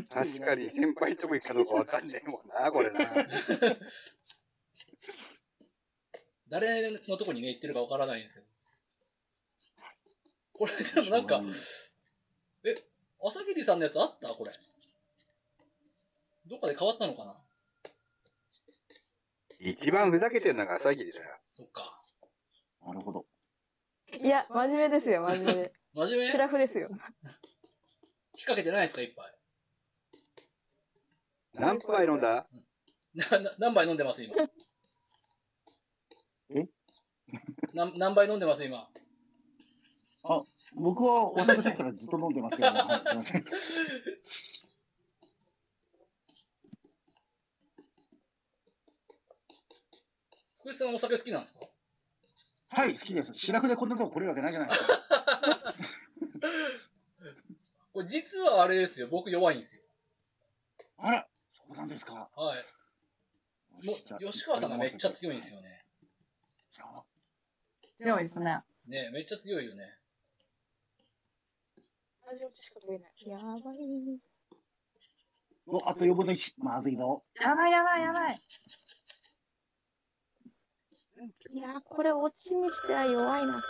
確かに先輩のとこ行くかどうか分かんないもんな、これな。誰のとこにね、行ってるか分からないんですよ。これでもなんか、朝霧さんのやつあった？これ。どっかで変わったのかな？一番ふざけてるのが朝霧だよ。そっか。なるほど。いや、真面目ですよ、真面目。真面目？シラフですよ。引っ掛けてないですか、一杯。何杯飲んだ？何杯飲んでます、今。え？何杯飲んでます、今。あ、僕はお酒だったらずっと飲んでますけど。つくしさん、お酒好きなんですか？はい、好きです。シラフでこんなとこ来れるわけないじゃないですか。これ実はあれですよ、僕弱いんですよ。あら、そうなんですか。はい。もう、吉川さんがめっちゃ強いんですよね。強いですね。ねえ、めっちゃ強いよね。同じ落ちしか取れない。やばい。お、あと4分の1。まずいぞ。やばいやばいやばい。いやー、これオチにしては弱いな。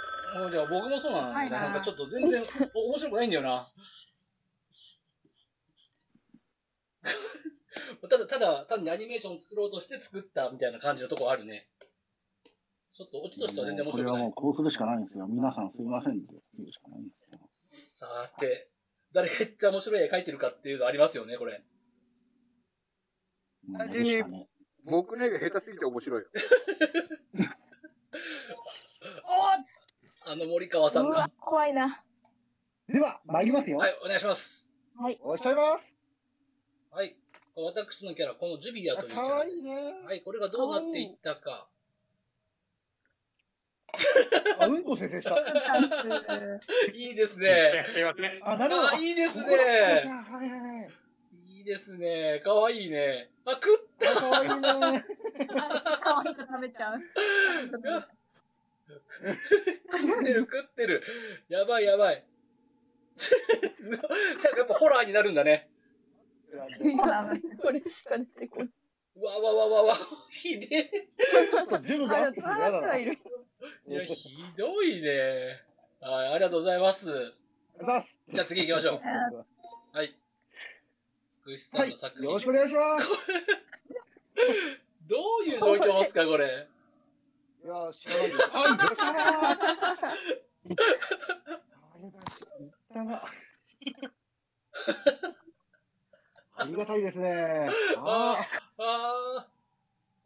じゃあ僕もそうなの、ね、なんかちょっと全然面白くないんだよな。ただ単にアニメーション作ろうとして作ったみたいな感じのとこあるね。ちょっとオチとしては全然面白くない。これはもうこうするしかないんですよ。皆さんすいませんって言うしかないんですよ。さて、誰がめっちゃ面白い絵描いてるかっていうのありますよね、これ。何でしかね。僕の絵が下手すぎて面白いよ。森川さんが。うわ、怖いな。では、参りますよ。はい、お願いします。はい。お願いします。はい。私のキャラ、このジュビアというキャラです。かわいいね。はい、これがどうなっていったか。あ、うんこ先生した。いいですね。すいません。あ、なるほど。いいですね。はいはいはい。いいですね。かわいいね。あ、食った。かわいいね。かわいいと食べちゃう。食ってる。やばいやばい。やっぱホラーになるんだね。これしか出てこない。わ、ひでえ。ちょっとジムがアップするやだな。いや、ひどいね。はい、ありがとうございます。じゃあ次行きましょう。はい。つくしさんの作品。よろしくお願いします。どういう状況ですか、これ。いやー、知らないよ。あ、いったな。ありがたいですね。あ、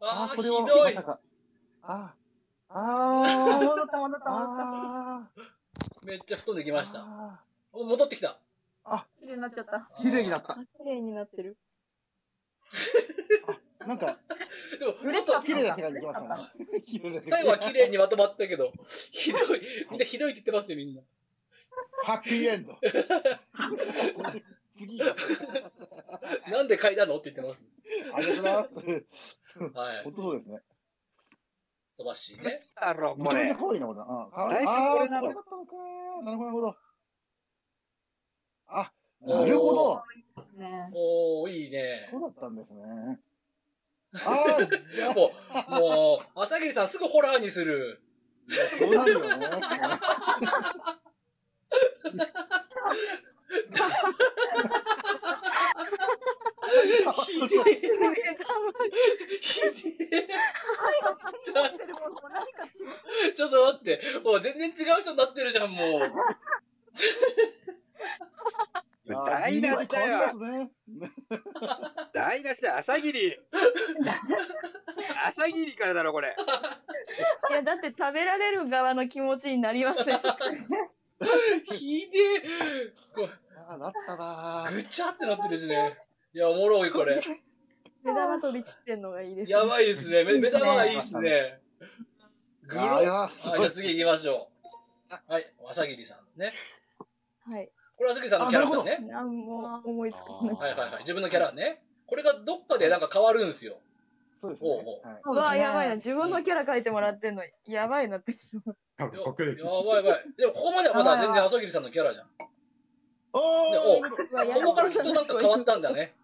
これはひどい。戻った。めっちゃ布団できました。お、戻ってきた。あ、綺麗になっちゃった。綺麗になった。綺麗になってる。なんか、でも、ちょっと綺麗な世界に行きますね。最後は綺麗にまとまったけど、ひどい、みんなひどいって言ってますよ、みんな。ハッピーエンド。なんで嗅いだのって言ってます。ありがとうございます。はい。本当そうですね。素晴らしいね。あら、これ。めちゃめちゃ可愛いな、これ。ああ、なるほど。あ、なるほど。おー、いいね。そうだったんですね。もう、朝霧さんすぐホラーにする。そうなんだよね。ひでえ。ひでえ。持ってるものも何か違う。ちょっと待って、もう全然違う人になってるじゃん、もう。台無しだよ。台無しだよ、朝霧。朝霧からだろ、これ。いや、だって食べられる側の気持ちになりません。ひでえ。あ、なったな。ぐちゃってなってるしね。いや、おもろい、これ。目玉飛び散ってんのがいいですね。やばいですね。目玉がいいっすね。グロッ。はい、じゃあ次行きましょう。はい、朝霧さんね。はい。これ朝霧さんのキャラクターね。なんも思いつかない。はいはいはい。自分のキャラね。これがどっかでなんか変わるんですよ。そうですね。うわ、やばいな。自分のキャラ書いてもらってんの、やばいなってきてます。やばいやばい。でもここまではまだ全然朝霧さんのキャラじゃん。おー。ここからきっとなんか変わったんだね。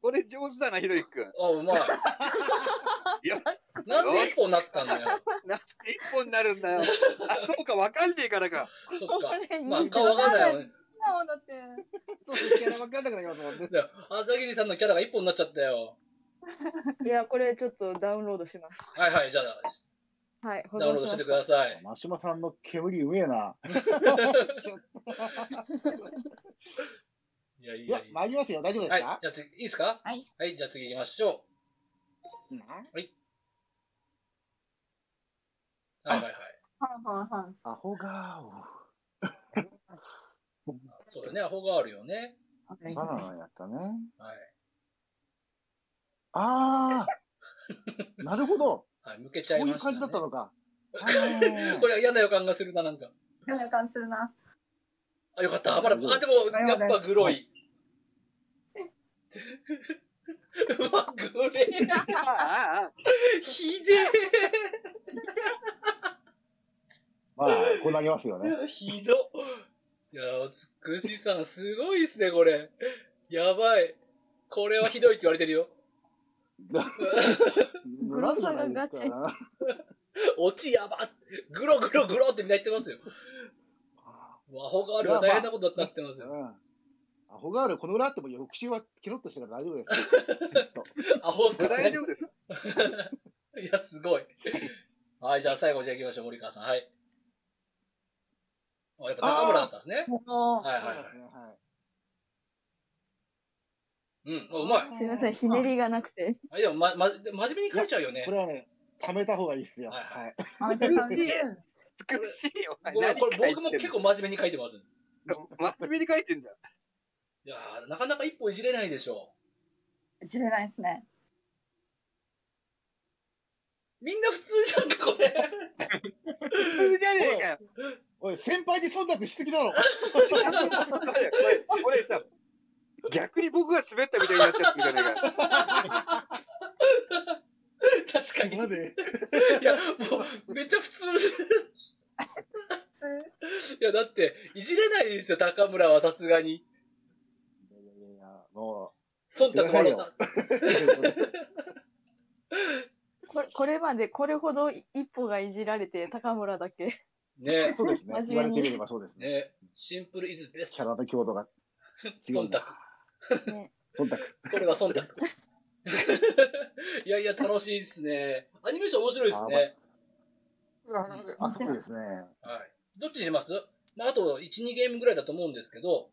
これ上手だな、ひろゆきくん。あ、うまい。いや、なんで一本になったんだよ。なんで一本になるんだよ。あ、そうか、わかんねえからか。そっか。まあ、顔わかんないよね。好きなもんだって。キャラわかんなくなりますもんね。朝霧さんのキャラが一本になっちゃったよ。いや、これちょっとダウンロードします。はいはい、じゃあ、はい、ダウンロードしてください。マシュマさんの煙うめえな。いやいや、参りますよ、大丈夫ですか。はい、じゃあ次、いいですか。はい、はい、じゃあ次行きましょう。はい。はいはいはい。アホガール。そうだね、アホガールよね。バナナやったね。はい。ああ。なるほど。はい、向けちゃいましたね。こういう感じだったのか。これは嫌な予感がするな、なんか。嫌な予感するな。あ、よかった。まだ、あ、でも、やっぱグロい。うわ、グレー。ひでえ。まあ、こうなりますよね。ひど。いや、くしさん、すごいっすね、これ。やばい。これはひどいって言われてるよ。グロさがガチ。落ちやば。グログログロってみんな言ってますよ。アホガールは大変なことになってますよ。アホガール、この裏あっても翌週はケロッとしてから大丈夫です。アホっすかね。大丈夫です。いや、すごい。はい、じゃあ最後、じゃあ行きましょう、森川さん。はい。あ、やっぱ中村だったんですね。はいはいはい。うん、うまい。すいません、ひねりがなくて。いや、真面目に書いちゃうよね。これはね、溜めた方がいいっすよ。はいはい。これ僕も結構真面目に書いてます。真面目に書いてんだ。いやー、なかなか一歩いじれないでしょう。いじれないですね。みんな普通じゃんか、これ。普通じゃねえかよ。おい、先輩に忖度しすぎだろ。俺さ、逆に僕が滑ったみたいになっちゃってるじゃねえか。確かに。いや、もう、めっちゃ普通。いや、だって、いじれないですよ、高村はさすがに。いやいやいや、もう。忖度もらった。これまで、これほど一歩がいじられて、高村だけ。ね、そうですね。言われてみればそうですね。シンプルイズベスト。キャラの強度が。忖度。忖度。これは忖度。いやいや、楽しいですね。アニメーション面白いですね。あ、そうですね。はい。どっちにします？まあ、あと、1、2ゲームぐらいだと思うんですけど。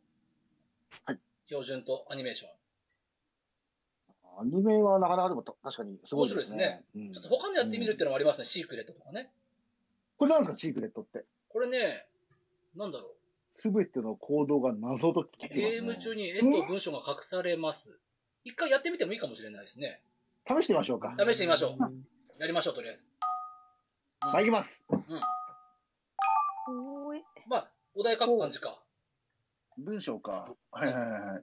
はい。標準とアニメーション。アニメはなかなかでも、確かにすごいですね。面白いですね。ちょっと他のやってみるっていうのもありますね。シークレットとかね。これなんですか、シークレットって。これね、なんだろう。すべての行動が謎と聞きますね。ゲーム中に絵と文章が隠されます。一回やってみてもいいかもしれないですね。試してみましょうか。試してみましょう。やりましょう、とりあえず。ま、いきます。うん。まあ、お題書く感じか。文章か。はいはいは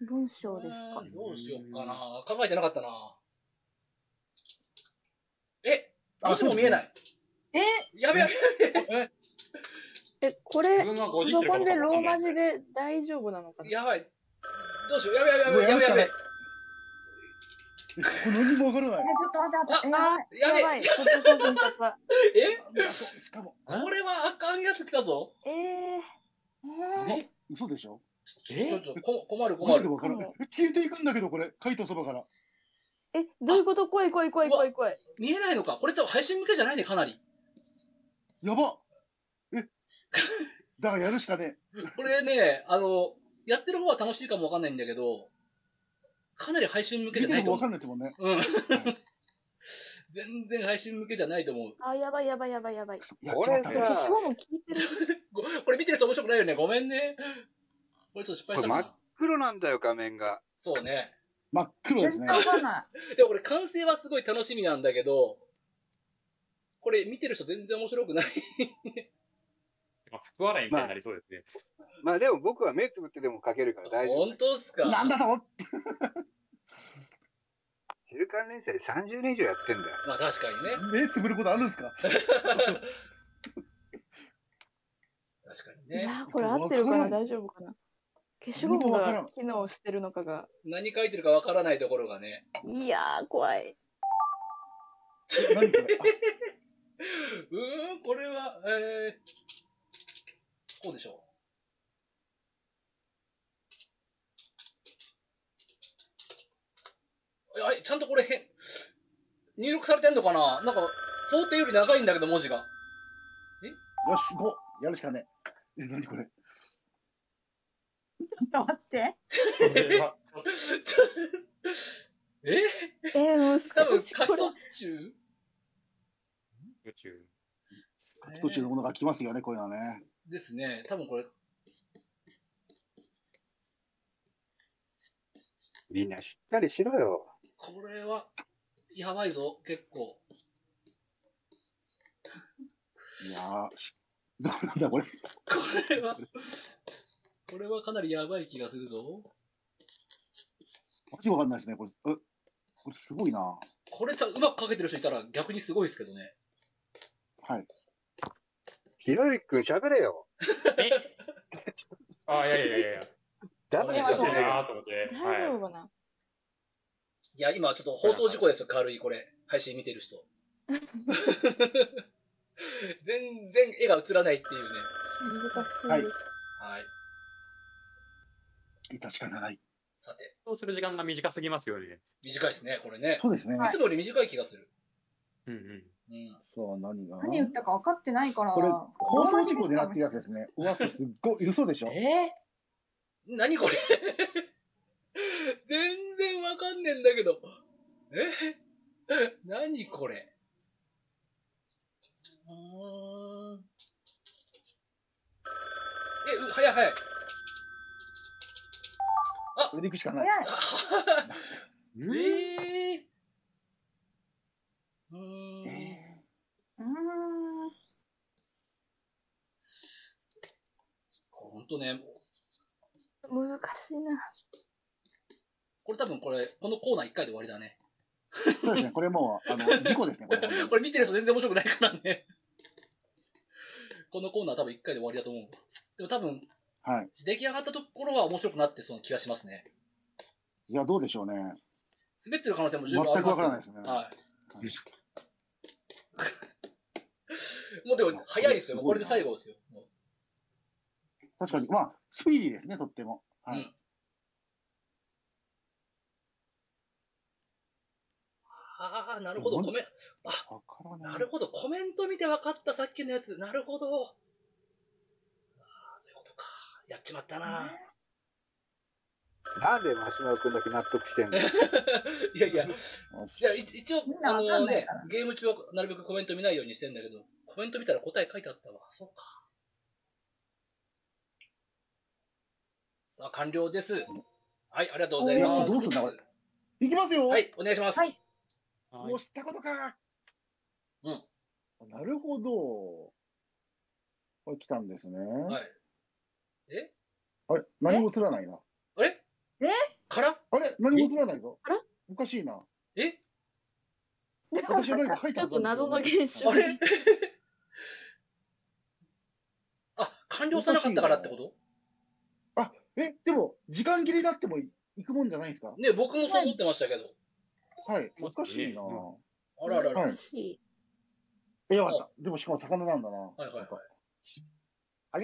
い。文章ですか。どうしようかな。考えてなかったな。え、どうしても見えない。え、やべやべ。え、これ、パソコンでローマ字で大丈夫なのかな。やばい。どうしよう、やべやべやべやべやべ。これ何もわからない。ちょっと待って待って。やばい。え？しかもこれはあかんやつ来たぞ。え？嘘でしょ？ちょっと困る困る。消えていくんだけどこれ書いたそばから。え、どういうこと？怖い怖い怖い怖い怖い。見えないのか。これ多分配信向けじゃないね、かなり。やばっ。え、だからやるしかねえ。これね、やってる方は楽しいかもわかんないんだけど、かなり配信向けじゃないと思う。見てる方わかんないですもんね。うん。はい、全然配信向けじゃないと思う。あ、やばいやばいやばいやばい。これさ、消しゴム効いてる。これ見てる人面白くないよね。ごめんね。これちょっと失敗したかな。真っ黒なんだよ、画面が。そうね。真っ黒ですね。でもこれ完成はすごい楽しみなんだけど、これ見てる人全然面白くない。福笑いみたいになりそうですね。まあでも僕は目つぶってでも描けるから大丈夫。本当っすか。なんだと思って。中間連載30年以上やってんだよ。まあ確かにね。目つぶることあるんですか。確かにね。これ合ってるかな、大丈夫かな。消しゴムが機能してるのかが。何書いてるかわからないところがね。いやー、怖い。何これ。これは、こうでしょう。あ、ちゃんとこれ入力されてんのかな。なんか、想定より長いんだけど、文字が。え、よし、5。やるしかねえ。え、何これ。ちょっと待って。もう多分書き途中のものが来ますよね、こういうのはね。ですね、多分これ。みんなしっかりしろよ。これはやばいぞ、結構。いやー、なんだこれ。これはかなりやばい気がするぞ。わけわかんないですね、これ。これすごいな。これうまく描けてる人いたら逆にすごいですけどね。はい。ひろゆきくん喋れよ。あ、いやいやいやいや。ダブル難しいなと思って。大丈夫かな。いや、今ちょっと放送事故ですよ、軽いこれ。配信見てる人。全然絵が映らないっていうね。難しい。はい。いたしかない。さて、そうする時間が短すぎますよね。短いですね、これね。そうですね。いつもより短い気がする。そう、何言ったか分かってないから。これ放送事故でなってるやつですね。うわ、すっごい嘘でしょ。何これ。全然分かんねえんだけど。何これ。早い早い。これでいくしかない。ほんとね。難しいな。これ多分このコーナー1回で終わりだね。そうですね、これもう、事故ですね。これ見てる人全然面白くないからね。このコーナー多分1回で終わりだと思う。でも多分、はい、出来上がったところは面白くなってそうな気がしますね。いや、どうでしょうね。滑ってる可能性も十分ありますね。全くわからないですね。はい。もうでも、早いですよ。これで最後ですよ。確かに、まあ、スピーディーですね、とっても。はい。ああ、なるほど、コメント。なるほど、コメント見て分かった、さっきのやつ。なるほど。やっちまったな。なんでマシュマロ君だけ納得してんの。いやいや、一応ね、ゲーム中はなるべくコメント見ないようにしてんだけど、コメント見たら答え書いてあったわ。そうか。さあ、完了です。はい、ありがとうございます。どうすんだこれ。いきますよ。はい、お願いします。はい。もう知ったことか。うん。なるほど。これ来たんですね。はい。え、あれ、何も映らないな。あれ、え、からあれ、何も映らないぞ。あら、おかしいな。え、私は何か書いてあるぞ。ちょっと謎の現象。あれ、あ、完了さなかったからってこと？あ、でも時間切れになっても行くもんじゃないですか？ね、僕もそう思ってましたけど。はい、おかしいな。あらあらあら。え、わかった。でもしかも魚なんだな。はいはいはい。よ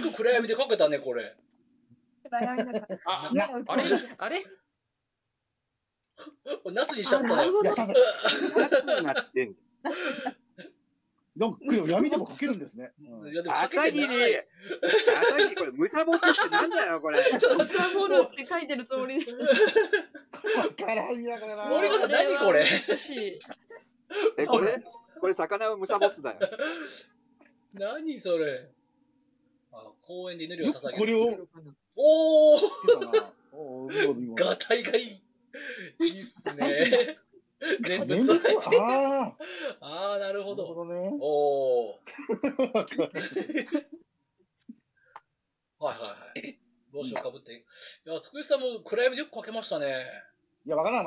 く暗闇でかけたね、これ。あれ夏にしちゃったな。夏になってんじゃん。なんか闇でもかけるんですね。いやでもかけてない。赤木これムタボロってなんだよこれ。ムタボロって書いてるつもりでした。わからんやからな。森川さん何これ？えこれ魚をムタボロだよ。何それ。あ公園で祈りを捧げる。これを。おお。ガタイがいい。いいっすね。念仏とか言って。ああ、なるほど。おお。はいはいはい。どうしようかぶって。いや、つくしさんも暗闇でよくかけましたね。いや、わからん。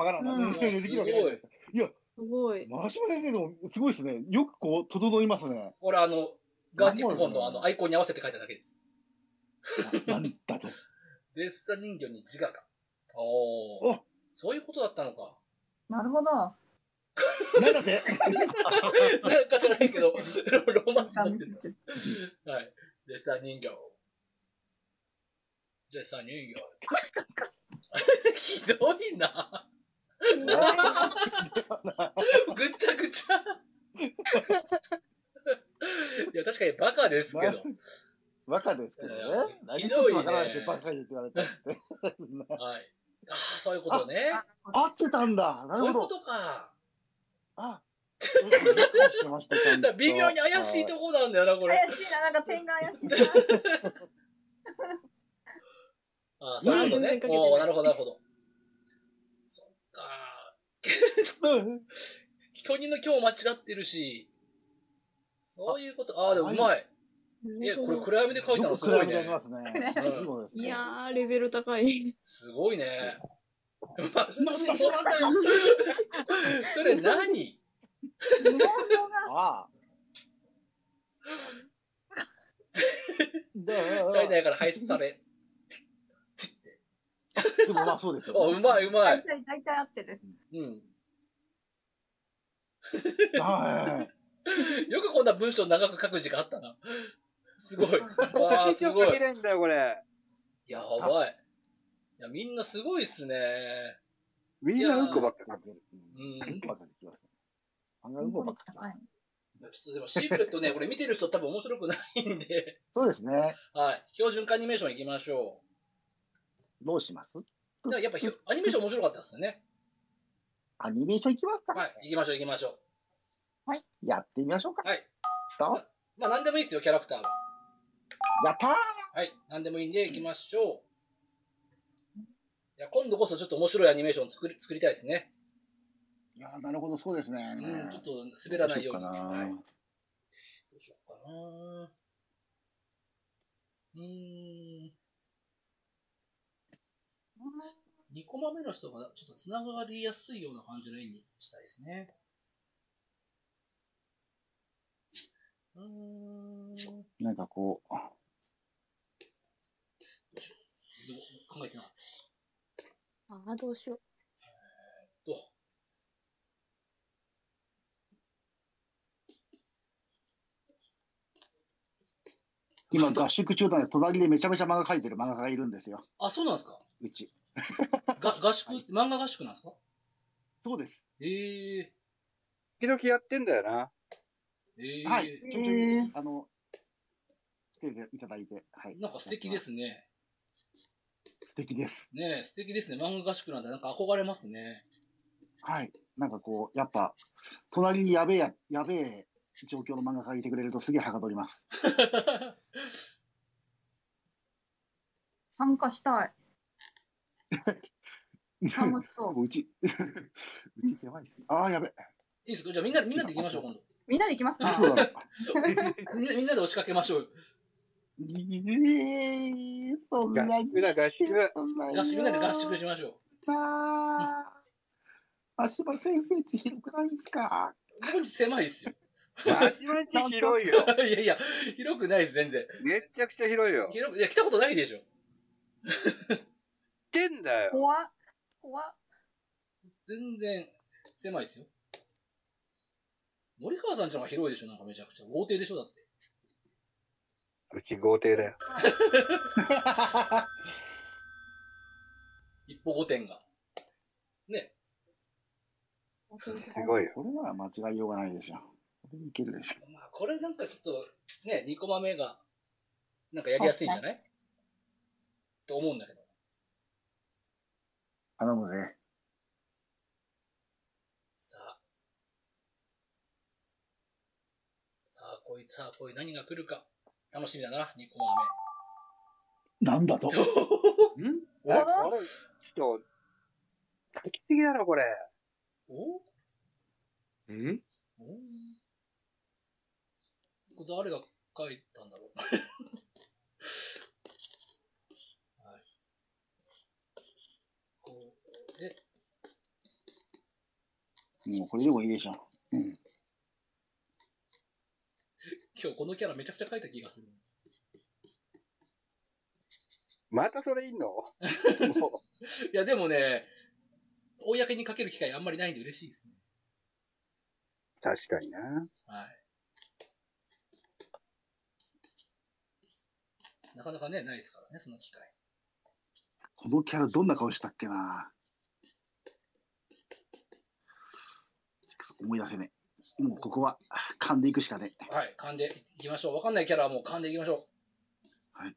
すごい。いや、すごい。真島先生もすごいですね。よくこう、整いますね。これ、ガンディック本のアイコンに合わせて書いただけです。なんだと。レッサ人形に自我が。おお。そういうことだったのか。なるほど。なんだってなんか知らないけど、ロマンチになってる。はい。レッサ人形。レッサ人形。ひどいな。ぐっちゃぐちゃ。いや、確かにバカですけど。バカですけどね。ひどいね。バカに言われて。はい。ああ、そういうことね。合ってたんだ。なるほど。そういうことか。ああ。微妙に怪しいとこなんだよな、これ。怪しいな、なんか点が怪しいな。ああ、そういうことね。おお、なるほど、なるほど。そっか。人にの今日間違ってるし。そういうこと。ああ、でもうまい。え、これ暗闇で書いたのすごいね。いやー、レベル高い。すごいね。それ何？書いないから排出され。でもまあそうですよ。あ、うまい、うまい。大体合ってる。うん。よくこんな文章長く書く時間あったな。すごい。わあ、すごい。やばい。いや、みんなすごいっすね。みんなうんこばっか書ける。うんこばっかできます。あんなうんこばっか。ちょっとでも、シークレットね、これ見てる人多分面白くないんで。そうですね。はい。標準化アニメーション行きましょう。どうします？やっぱアニメーション面白かったっすね。アニメーション行きますか？はい。行きましょう、行きましょう。はい。やってみましょうか。はい。まあ、なんでもいいですよ、キャラクターは。やったー！はい。なんでもいいんで、行きましょう。いや、今度こそちょっと面白いアニメーション作りたいですね。いやー、なるほど、そうですね。うん、ちょっと滑らないように。どうしようかな。どうしようかな。2コマ目の人がちょっと繋がりやすいような感じの絵にしたいですね。なんかこう。考えてなかった。ああ、どうしよう。今、合宿中なので、隣でめちゃめちゃ漫画描いてる漫画家がいるんですよ。あ、そうなんですか？うち。合宿、はい、漫画合宿なんですか？そうです。ええー。時々やってんだよな。はい、ちょいちょい、来ていただいて、はい。なんか素敵ですね。素敵です。ねえ、素敵ですね。漫画合宿なんで、なんか憧れますね。はい。なんかこう、やっぱ、隣にやべえ状況の漫画描いてくれるとすげえはかどります。参加したい。楽しそう。うちやばいっす。ああ、やべえ。いいですか？じゃあみんなで行きましょう、今度。みんなで行きますか？みんなで押しかけましょう。そんな合宿しましょう。真島先生ち広くないですか？狭いですよ。真島ち広いよ。いやいや、広くないです、全然。めちゃくちゃ広いよ。いや、来たことないでしょ。来てんだよ。怖っ。全然狭いですよ。森川さんちのが広いでしょ、なんかめちゃくちゃ。豪邸でしょ、だって。うち豪邸だよ。一歩御殿が。ね。すごい。これなら間違いようがないでしょ。いけるでしょ。まあ、これなんかちょっとね、2コマ目がなんかやりやすいんじゃない、ね、と思うんだけど。頼むぜ。さあ、こういう何が来るか。楽しみだな、2コマ目。なんだと。おあれちょっと、画期的だろ、これ。おんお誰が書いたんだろう。はい、これで。もうこれでもいいでしょ。うん、今日このキャラめちゃくちゃ書いた気がする。またそれいんのいや、でもね、公にかける機会あんまりないんで嬉しいですね。確かにな。はい。なかなかね、ないですからね、その機会。このキャラどんな顔したっけな。思い出せね。もうここは噛んでいくしかね。はい、噛んでいきましょう。わかんないキャラはもう噛んでいきましょう。はい。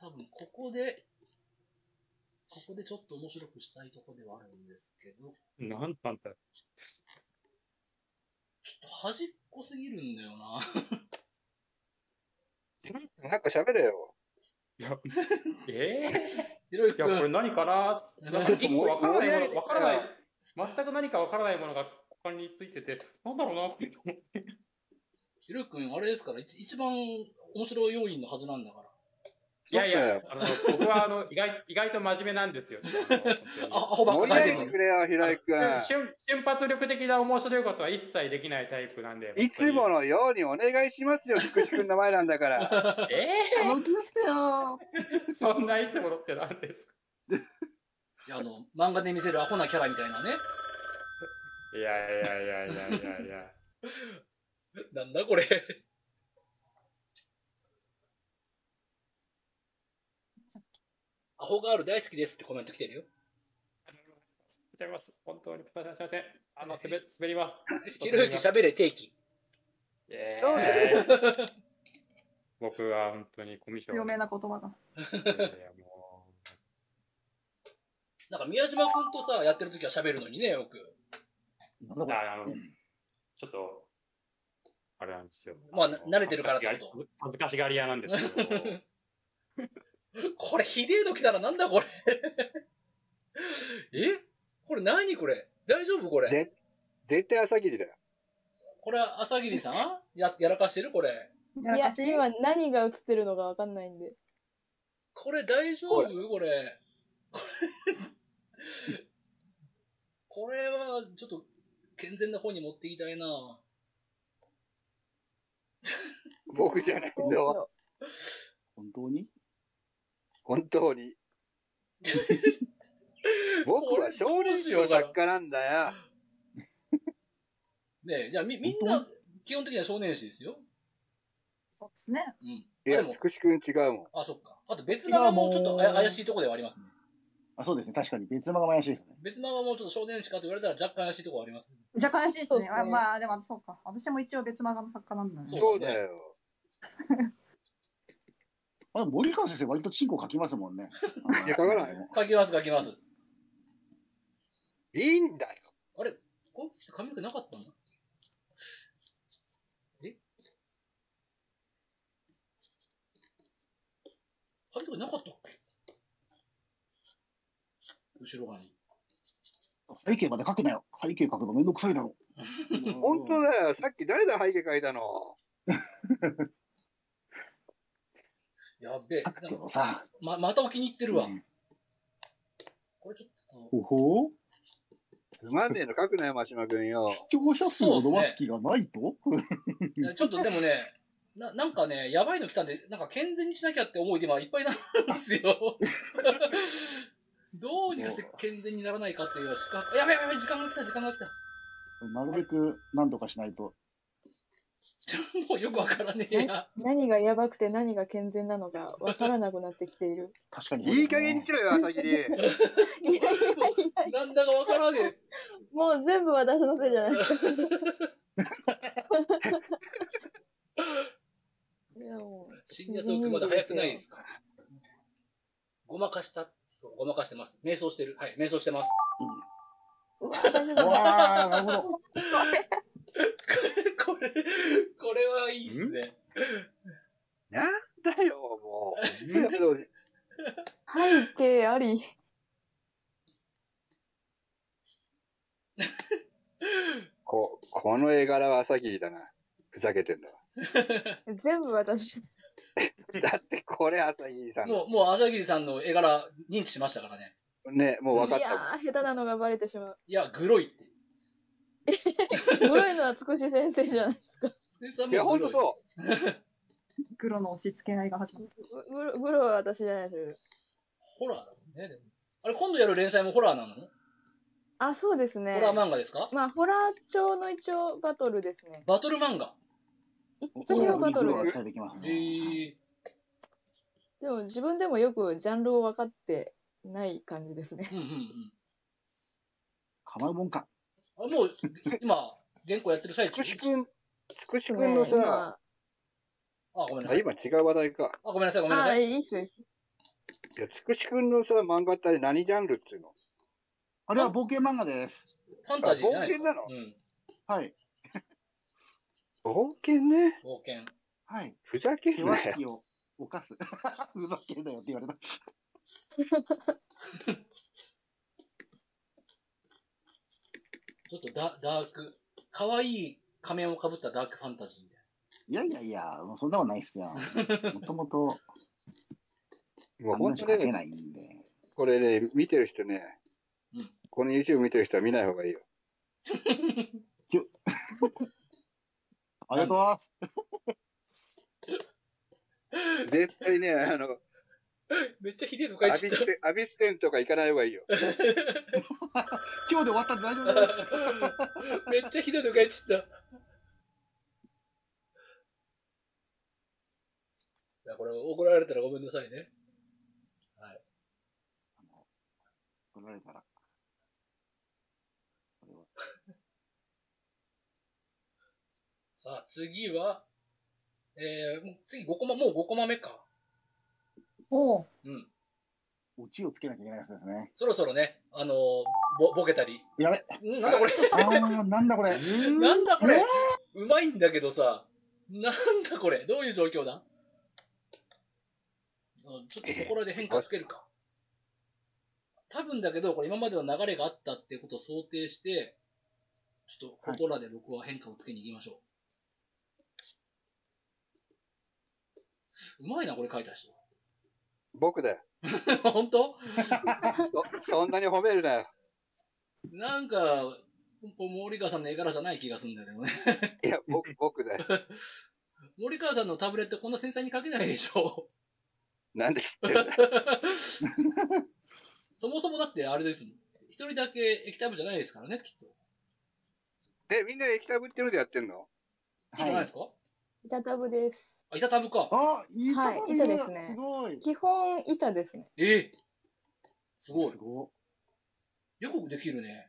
多分ここでちょっと面白くしたいとこではあるんですけど。なんだんだ。ちょっと端っこすぎるんだよな。なんか喋れよ。いや、ひろゆき君、いや、これ何かなーもうわからないもの、わからない。全く何かわからないものが股間についてて、なんだろうなって思って。ひろゆき君、あれですから、一番面白い要因のはずなんだから。いやいや、僕は意外と真面目なんですよ。あ、ほばっかり。瞬発力的な面白いことは一切できないタイプなんで。いつものようにお願いしますよ、菊池君の名前なんだから。本当ですよ。そんないつものってなんですか。いや、漫画で見せるアホなキャラみたいなね。いや。なんだこれ。アホガール大好きですってコメント来てるよ。あります。本当にすみません。滑ります。ひろゆき喋れ定期。そうです。僕は本当にコミュ障。有名な言葉だ。なんか宮島君とさやってる時は喋るのにねよく。ちょっとあれなんですよ。まあ慣れてるからってこと。恥ずかしがり屋なんですけど。これひでえの来たらなんだこれこれ何これ大丈夫これ絶対朝霧だよ。これは朝霧さんやらかしてるこれ。いや、今何が映ってるのかわかんないんで。これ大丈夫これはちょっと健全な方に持っていきたいな僕じゃないんだわ。本当に。僕は少年の作家なんだよ。ねえ、じゃあみんな、基本的には少年誌ですよ。そうですね。うん。いや、福士君違うもん。あ、そっか。あと別漫画もちょっと怪しいとこではありますね。あ、そうですね。確かに別漫画も怪しいですね。別漫画もちょっと少年誌かと言われたら若干怪しいとこはありますね。若干怪しいですね。まあ、でもそうか。私も一応別漫画の作家なんだね。そうだよ。森川先生、割とチンコ書きますもんね。いや、書かないよ。書きます。いいんだよ。あれこいつって髪の毛なかったんだっけ髪の毛なかったっけ後ろ側に。背景まで書くなよ。背景書くのめんどくさいだろ。本当だよ。さっき誰だ、背景書いたの。やべえ。だけどさ、またお気に入ってるわ。これちょっと。おほう。つまんねえの書くなよ、真島君よ。視聴者数を伸ばす気がないと？ちょっとでもね、なんかね、やばいの来たんで、なんか健全にしなきゃって思いで今いっぱいなんですよ。どうにかして健全にならないかっていう資格。やべえ、時間が来た。なるべく何とかしないと。もうよくわからねえや。何がやばくて何が健全なのかわからなくなってきている。確かに、ね。いい加減にしろよ、朝霧。いやいやいや。なんだかわからねえ。もう全部私のせいじゃないです深夜トークまだ早くないですか？ごまかした。そう、ごまかしてます。瞑想してる。はい、瞑想してます。うわあ、なるほど。これはいいっすね。なんだよ、もう。背景あり。この絵柄は朝霧だな。ふざけてんだわ。全部私。だってこれ朝霧さん。もう朝霧さんの絵柄認知しましたからね。ね、もう分かった。いやー、下手なのがバレてしまう。いや、グロいって。グロいのはつくし先生じゃないですか。つくしさんもグロい。いや、ほんとそう。グロの押し付け合いが始まった。グロは私じゃないです。ホラーだもんね、でも。あれ、今度やる連載もホラーなの？あ、そうですね。ホラー漫画ですか？まあ、ホラー調の一応バトルですね。バトル漫画？一応バトルです。でも自分でもよくジャンルを分かってない感じですね。かまうもんか。あ、もう今、原稿やってる最中。つくしくんのさ、あ、ごめんなさい。今違う話題か。あ、ごめんなさい、ごめんなさい。あ、いいっすね。いや、つくしくんのさ、漫画ってあれ何ジャンルっていうの？あれは冒険漫画です。ファンタジーじゃないですか。冒険なの？はい。冒険ね。冒険。はい。ふざけんなよ。手足を犯す。ふざけんなよって言われた。ちょっとダーク。かわいい仮面をかぶったダークファンタジーみたいな。いやいやいや、もうそんなことないっすよ。もともと、話しかけないんで。これね、見てる人ね、うん、この YouTube 見てる人は見ない方がいいよ。ありがとうございます。絶対ね、めっちゃひでえの書いてた。アビス店とか行かない方がいいよ。今日で終わったんで大丈夫だ。めっちゃひどいの書いちゃった。いや、これ怒られたらごめんなさいね。はい。怒られたら。さあ、次は、次5コマ、もう5コマ目か。おう。うん。オチをつけなきゃいけないやつですね。そろそろね、ボケたり。やべ。なんだこれ。ああ、なんだこれ。なんだこれ。うまいんだけどさ、なんだこれ。どういう状況だ？ちょっとここらで変化つけるか。多分だけど、これ今までの流れがあったっていうことを想定して、ちょっとここらで僕は変化をつけに行きましょう。はい、うまいな、これ書いた人。僕だよ。本当？そんなに褒めるなよ。なんか、森川さんの絵柄じゃない気がするんだけどね。いや、僕だよ。森川さんのタブレットこんな繊細に書けないでしょ。なんで知ってるんだよ。そもそもだってあれですもん。一人だけ液タブじゃないですからね、きっと。え、みんな液タブってのでやってんの？いいじゃないですか？板タブです。板タブか。あ、板ですね。すごい。基本板ですね。すごい。よくできるね。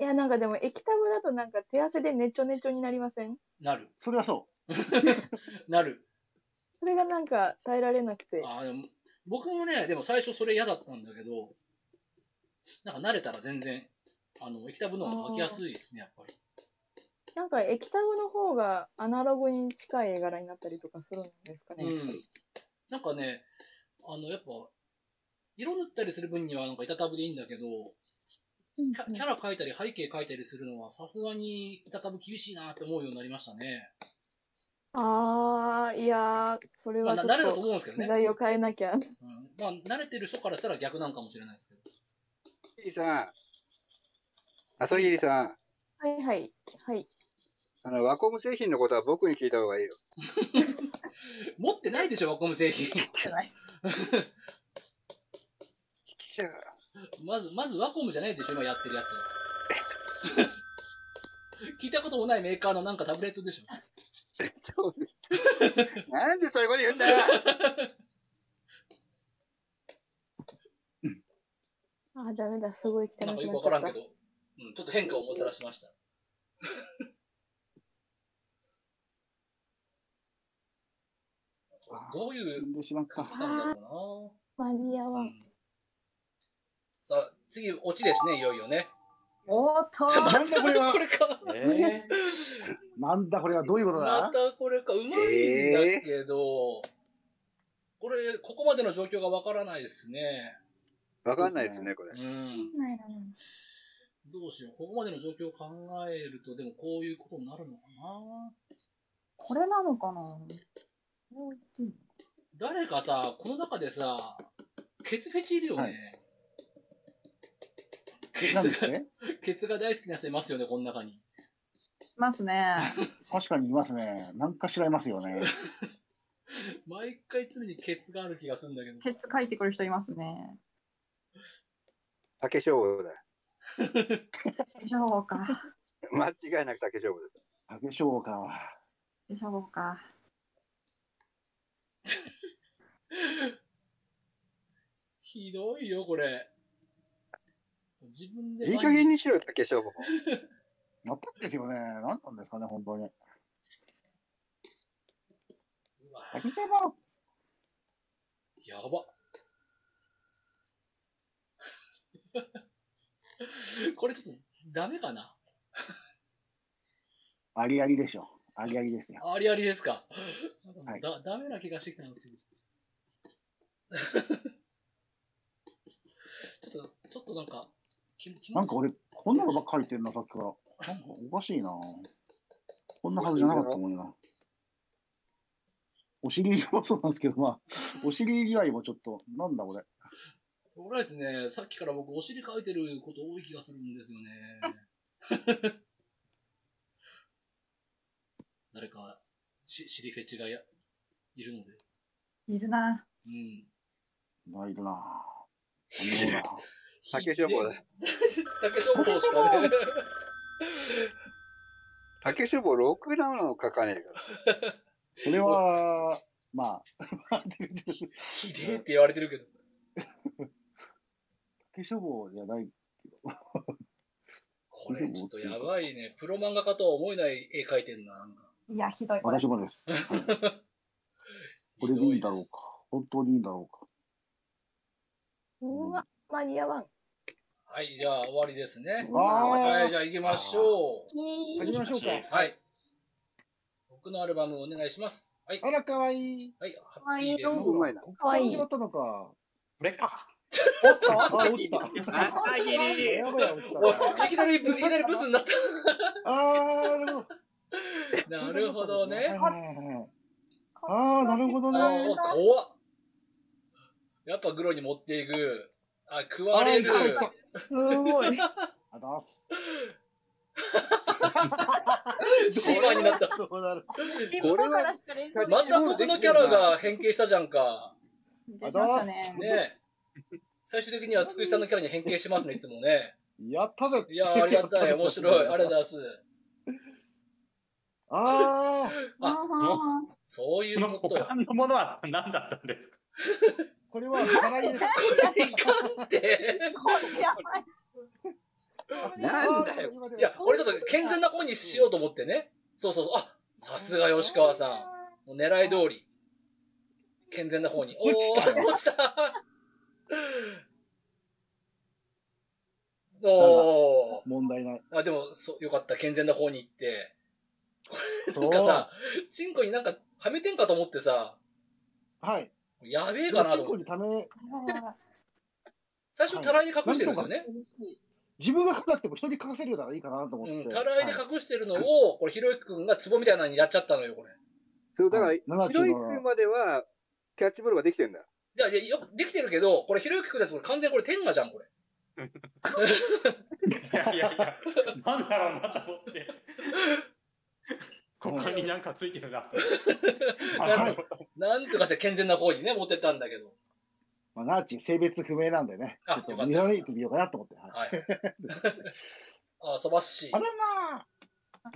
いや、なんかでも液タブだとなんか手汗でねちょねちょになりません？なる。それはそう。なる。それがなんか耐えられなくて。あ、でも僕もね、でも最初それ嫌だったんだけど、なんか慣れたら全然液タブの方が書きやすいですね、やっぱり。なんか液タブの方がアナログに近い絵柄になったりとかするんですかね。うん、なんかね、やっぱ、色塗ったりする分にはなんか板タブでいいんだけど、キャラ描いたり背景描いたりするのはさすがに板タブ厳しいなって思うようになりましたね。あー、いやー、それはちょっと慣れだと思うんですけどね。時代を変えなきゃ。うん、まあ、慣れてる人からしたら逆なんかもしれないですけど。朝霧さん。朝霧さん。はいはい。はい。ワコム製品のことは僕に聞いた方がいいよ。持ってないでしょ、ワコム製品。持ってない。まずワコムじゃないでしょ、今やってるやつは。聞いたこともないメーカーのなんかタブレットでしょ。なんでそういうこと言うんだよ。あ、ダメだ、すごい汚くなっちゃった。なんかよくわからんけど、うん、ちょっと変化をもたらしました。どういう来たんだろうな。間に合わん。さあ、次、オチですね、いよいよね。おっと、なんだこれは。これか。なんだこれは、どういうことだ。またこれか、うまいんだけど、これ、ここまでの状況がわからないですね。わかんないですね、これ。うん。どうしよう、ここまでの状況を考えると、でもこういうことになるのかな。これなのかな。誰かさ、この中でさ、ケツフェチいるよね。はい、ケツが大好きな人いますよね、この中に。いますね。確かにいますね。何かしらいますよね。毎回常にケツがある気がするんだけど。ケツ書いてくる人いますね。竹勝負だよ。竹勝負か。間違いなく竹勝負です。竹勝負か。竹勝負か。ひどいよ、これ。自分でいい加減にしろよ、竹勝負も。なったんですよね。何なんですかね、本当に。竹勝負やば。これちょっとダメかな。ありありでしょ。ありありですよ。ありありですか。はい、ダメな気がしてきたんですよ。ちょっとなんか、なんか俺、こんなのばっかり書いてんな、さっきから。なんかおかしいな。こんなはずじゃなかったもんな。お尻もそうなんですけど、まあ、お尻以外もちょっと、なんだこれ。とりあえずね、さっきから僕、お尻書いてること多い気がするんですよね。誰か、尻フェチがいるので。いるな。うん。いるな。竹消防だ。竹消防ですかね。竹消防6なの書かねえから。それは、まあ。ひでえって言われてるけど。竹消防じゃないけど。これちょっとやばいね。プロ漫画家とは思えない絵描いてるな。いや、ひどい。私もです。これでいいんだろうか。本当にいいんだろうか。うわ、間に合わん。はい、じゃあ終わりですね。はい、じゃあ行きましょう。行きましょうか。はい。僕のアルバムお願いします。はい。あら、かわいい。はい、ハッピーです。うまいな。かわいい。違ったのか。これか。おっと、あ、落ちた。やばい、落ちた。いきなりブスになった。あー、なるほど。なるほどね。ああ、なるほどね。怖っ。やっぱグロに持っていく。あ、食われる。すごい。あだす。シーバーになった。また僕のキャラが変形したじゃんか。あだすね。最終的にはつくしさんのキャラに変形しますね、いつもね。やったぜ。いや、ありがたい。面白い。あれだす。ああ、そういうこと。他のものは何だったんですか。これは払いです。これやばい。なんだよ。いや、俺ちょっと健全な方にしようと思ってね。そうそうそう。あ、さすが吉川さん。狙い通り。健全な方に。おお、落ちた。おお。問題ない。あ、でもよかった。健全な方に行って。なんかさ、チンコになんかはめてんかと思ってさ、はい。やべえかなと。チンコにため、最初、たらいで隠してるんですよね。自分が書かなくても人に書かせるようならいいかなと思って。たらいで隠してるのを、これ、ひろゆきくんがツボみたいなのにやっちゃったのよ、これ。そう、だから、ひろゆきくんまでは、キャッチボールができてるんだ。いや、よくできてるけど、これ、ひろゆきくんのやつ、完全にこれ、天下じゃん、これ。いやいやいや、なんだろうなと思って。ここになんかついてるなと。なんとかして健全な方にね、持ってったんだけど。まあ、ナーチ、性別不明なんでね。あ、ちょっと見られてみようかなと思って。はい。あ、そばっし。あら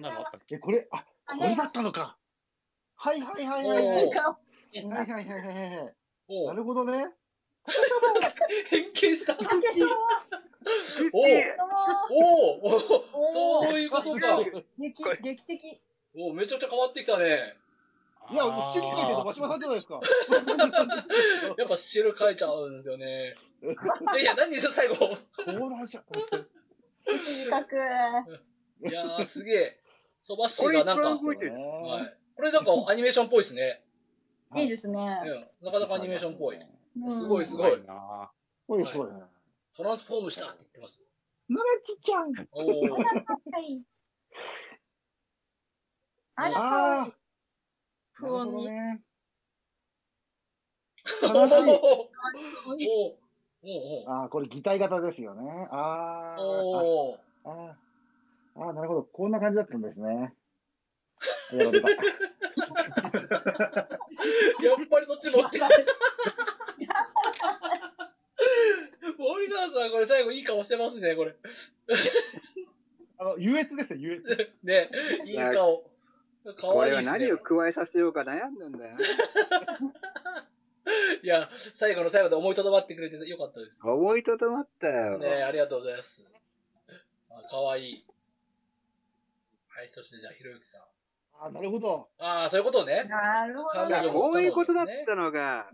まあ。これ、あ、これだったのか。はいはいはいはいはい。はいはいはいはい。なるほどね。変形した。おお、そういうことか。劇的。お、めちゃくちゃ変わってきたね。いや、奇跡書いてた場島さんじゃないですか。やっぱ汁書いちゃうんですよね。いや、何でしょ最後。短く。いやー、すげえ。そばしがなんか、これなんかアニメーションっぽいですね。いいですね。なかなかアニメーションっぽい。すごいすごい。トランスフォームしたって言ってます。ムラチちゃん。あらかわいい。不穏に。ああ、これ擬態型ですよね。ああ。ああ、なるほど。こんな感じだったんですね。やっぱりそっち持ってない。森川さん、これ最後いい顔してますね、これ。優越ですよ、優越。ね、いい顔。これは何を加えさせようか悩んだんだよ。いや、最後の最後で思いとどまってくれてよかったです。思いとどまったよ。ね、ありがとうございます。かわいい。はい、そしてじゃあ、ひろゆきさん。ああ、なるほど。ああ、そういうことね。なるほど。こういうことだったのが。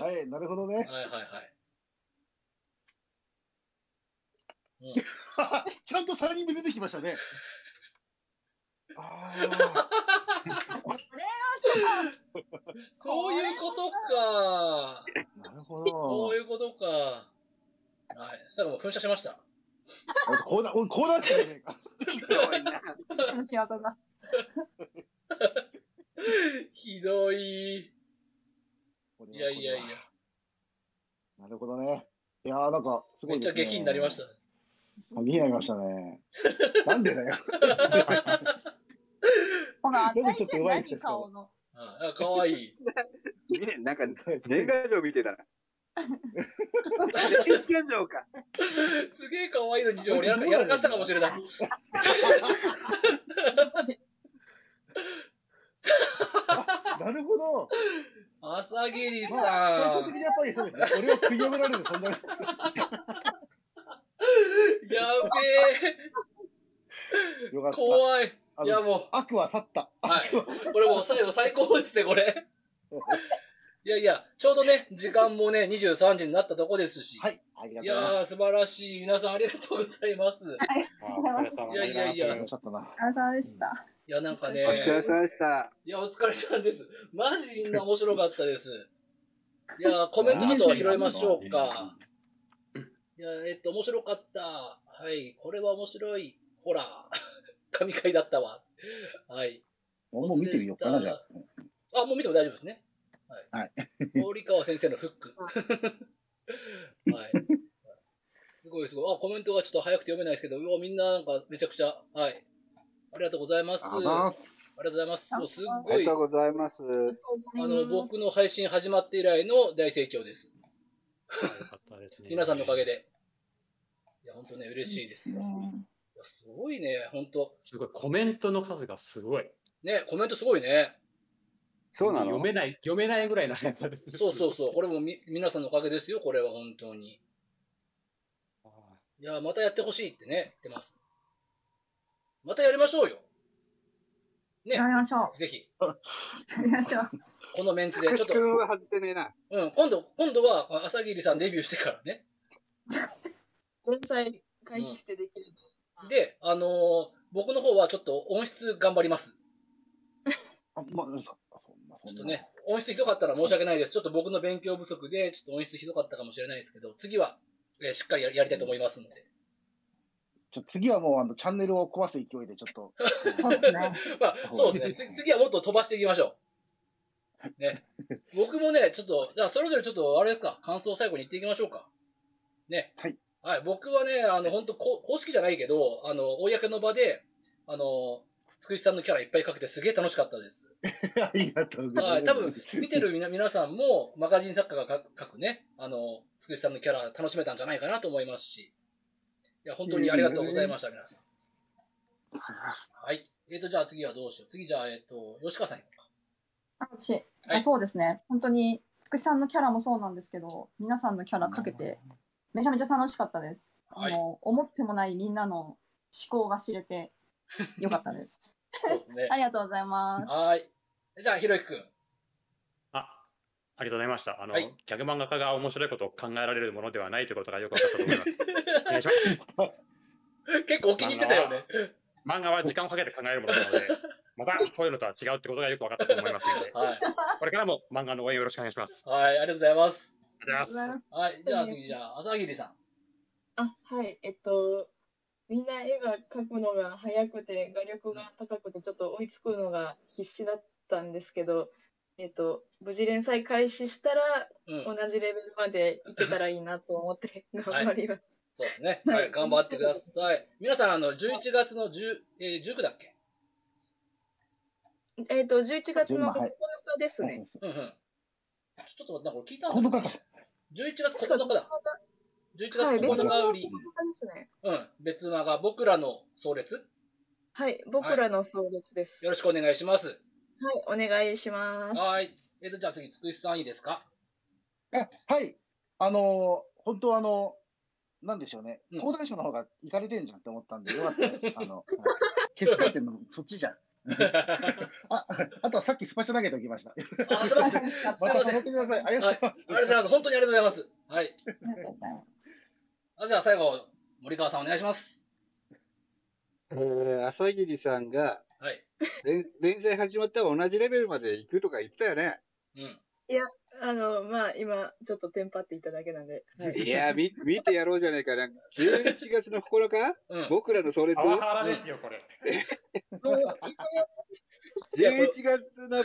はい、なるほどね。はいはいはい。ちゃんと3人目出てきましたね。ああ。そういうことか。なるほど。そういうことか。はい。最後、噴射しました。こうだ、こうだってね。ひどい。いやいやいや。なるほどね。いやー、なんか、すごい。めっちゃ下品になりました。下品になりましたね。なんでだよ。ほら、何顔の。あ、かわいい。なんか、年賀状見てたら。すげえかわいいのに、俺やらかしたかもしれない。なるほど。朝霧さん。最終的にやっぱりそうですね。俺を食い破られる、そんな。やべえ。怖い。いやもう。悪は去った。はい。これもう最後最高ですね、これ。いやいや、ちょうどね、時間もね、23時になったとこですし。はい。ありがとうございます。いやー、素晴らしい。皆さんありがとうございます。いやいやいや。お疲れ様でした。いや、なんかね。お疲れ様でした。いや、お疲れ様です。マジみんな面白かったです。いやー、コメントちょっと拾いましょうか。いや、面白かった。はい。これは面白い。ほら。神回だったわ。はい。もう見てみようかな、じゃあ。あ、もう見ても大丈夫ですね。はい。森川先生のフック。はい。すごいすごい。あ、コメントがちょっと早くて読めないですけど、みんななんかめちゃくちゃ、はい。ありがとうございます。ありがとうございます。そう、すっごい。ありがとうございます。僕の配信始まって以来の大成長です。皆さんのおかげで。いや、本当ね、嬉しいですよ。すごいね、本当。すごい、コメントの数がすごい。ね、コメントすごいね。そうなの？読めないぐらいなやつです。そうそうそう。これも皆さんのおかげですよ、これは本当に。いや、またやってほしいってね、言ってます。またやりましょうよ。ね。やりましょう。ぜひ。やりましょう。このメンツで、ちょっと。うん、今度は、朝霧さんデビューしてからね。連載開始してできるの。で、僕の方はちょっと音質頑張ります。あ、まあ、なんですか。ちょっとね、音質ひどかったら申し訳ないです。ちょっと僕の勉強不足で、ちょっと音質ひどかったかもしれないですけど、次は、しっかりやりたいと思いますので。次はもう、チャンネルを壊す勢いで、ちょっと。そうですね。まあ、そうですね。次はもっと飛ばしていきましょう。ね。僕もね、ちょっと、じゃあ、それぞれちょっと、あれですか、感想を最後に言っていきましょうか。ね。はい。はい、僕はね、本当公式じゃないけど、公の場で、つくしさんのキャラいっぱいかけてすげえ楽しかったです。ありがとうございます。多分、見てる皆さんも、マガジン作家が書くね、つくしさんのキャラ楽しめたんじゃないかなと思いますし、いや、本当にありがとうございました、皆さん。ありがとうございます。はい。じゃあ次はどうしよう。次、じゃあ、吉川さん行こうか。はい、そうですね、本当につくしさんのキャラもそうなんですけど、皆さんのキャラかけてめちゃめちゃ楽しかったです、はい、思ってもないみんなの思考が知れてよかったですそうですねありがとうございます。はい、じゃあひろゆきくん。ありがとうございました。はい、ギャグ漫画家が面白いことを考えられるものではないということがよくわかったと思います。お願いします。結構お気に入ってたよね。漫画は時間をかけて考えるものなので、またこういうのとは違うってことがよくわかったと思いますので、はい、これからも漫画の応援よろしくお願いします。はい、ありがとうございます。ありがとうございます。はい、じゃあ次、じゃあ朝霧さん。はい、みんな絵が描くのが早くて画力が高くてちょっと追いつくのが必死だったんですけど。無事連載開始したら、うん、同じレベルまでいけたらいいなと思って頑張ります、はい、そうですね、はい、頑張ってください皆さん11月の19だっけ11月の9日ですね、はい、ちょっと待ってこれ聞いたんだっけ11月9日だ11月9日売り、うん、別名が僕らの葬列はい僕らの葬列です、はい、よろしくお願いしますはい、お願いします。はい、じゃあ次、つくしさんいいですか。はい、本当なんでしょうね、講談社の方がいかれてんじゃんって思ったんで、よかったです。ケツ書いてるの、そっちじゃん。あとはさっきスパチャ投げておきました。すみません。また戻ってください。ありがとうございます。ありがとうございます。本当にありがとうございます。はい。じゃあ最後、森川さんお願いします。朝霧さんが、はい、連載始まったら同じレベルまで行くとか言ってたよね。うん、いや、まあ、今、ちょっとテンパっていただけなんで。はい、いや見てやろうじゃないかな。11月の9日、うん、僕らの葬列。パワハラですよ、これ。11月の9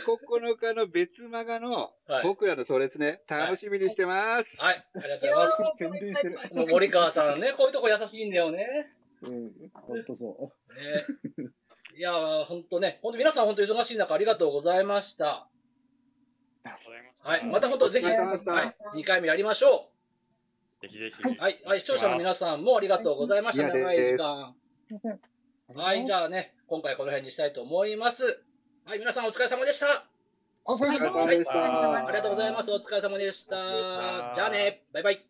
日の別マガの僕らの葬列ね、楽しみにしてます。はい、ありがとうございます。もう森川さんね、こういうとこ優しいんだよね。うん、本当そう。ねいやー、ほんとね、ほんと皆さんほんと忙しい中ありがとうございました。はい、またほんとぜひ、はい、2回目やりましょう。ぜひぜひ。はい、はい、視聴者の皆さんもありがとうございました。長い時間。はい、じゃあね、今回この辺にしたいと思います。はい、皆さんお疲れ様でした。お疲れ様でした。ありがとうございます。お疲れ様でした。じゃあね、バイバイ。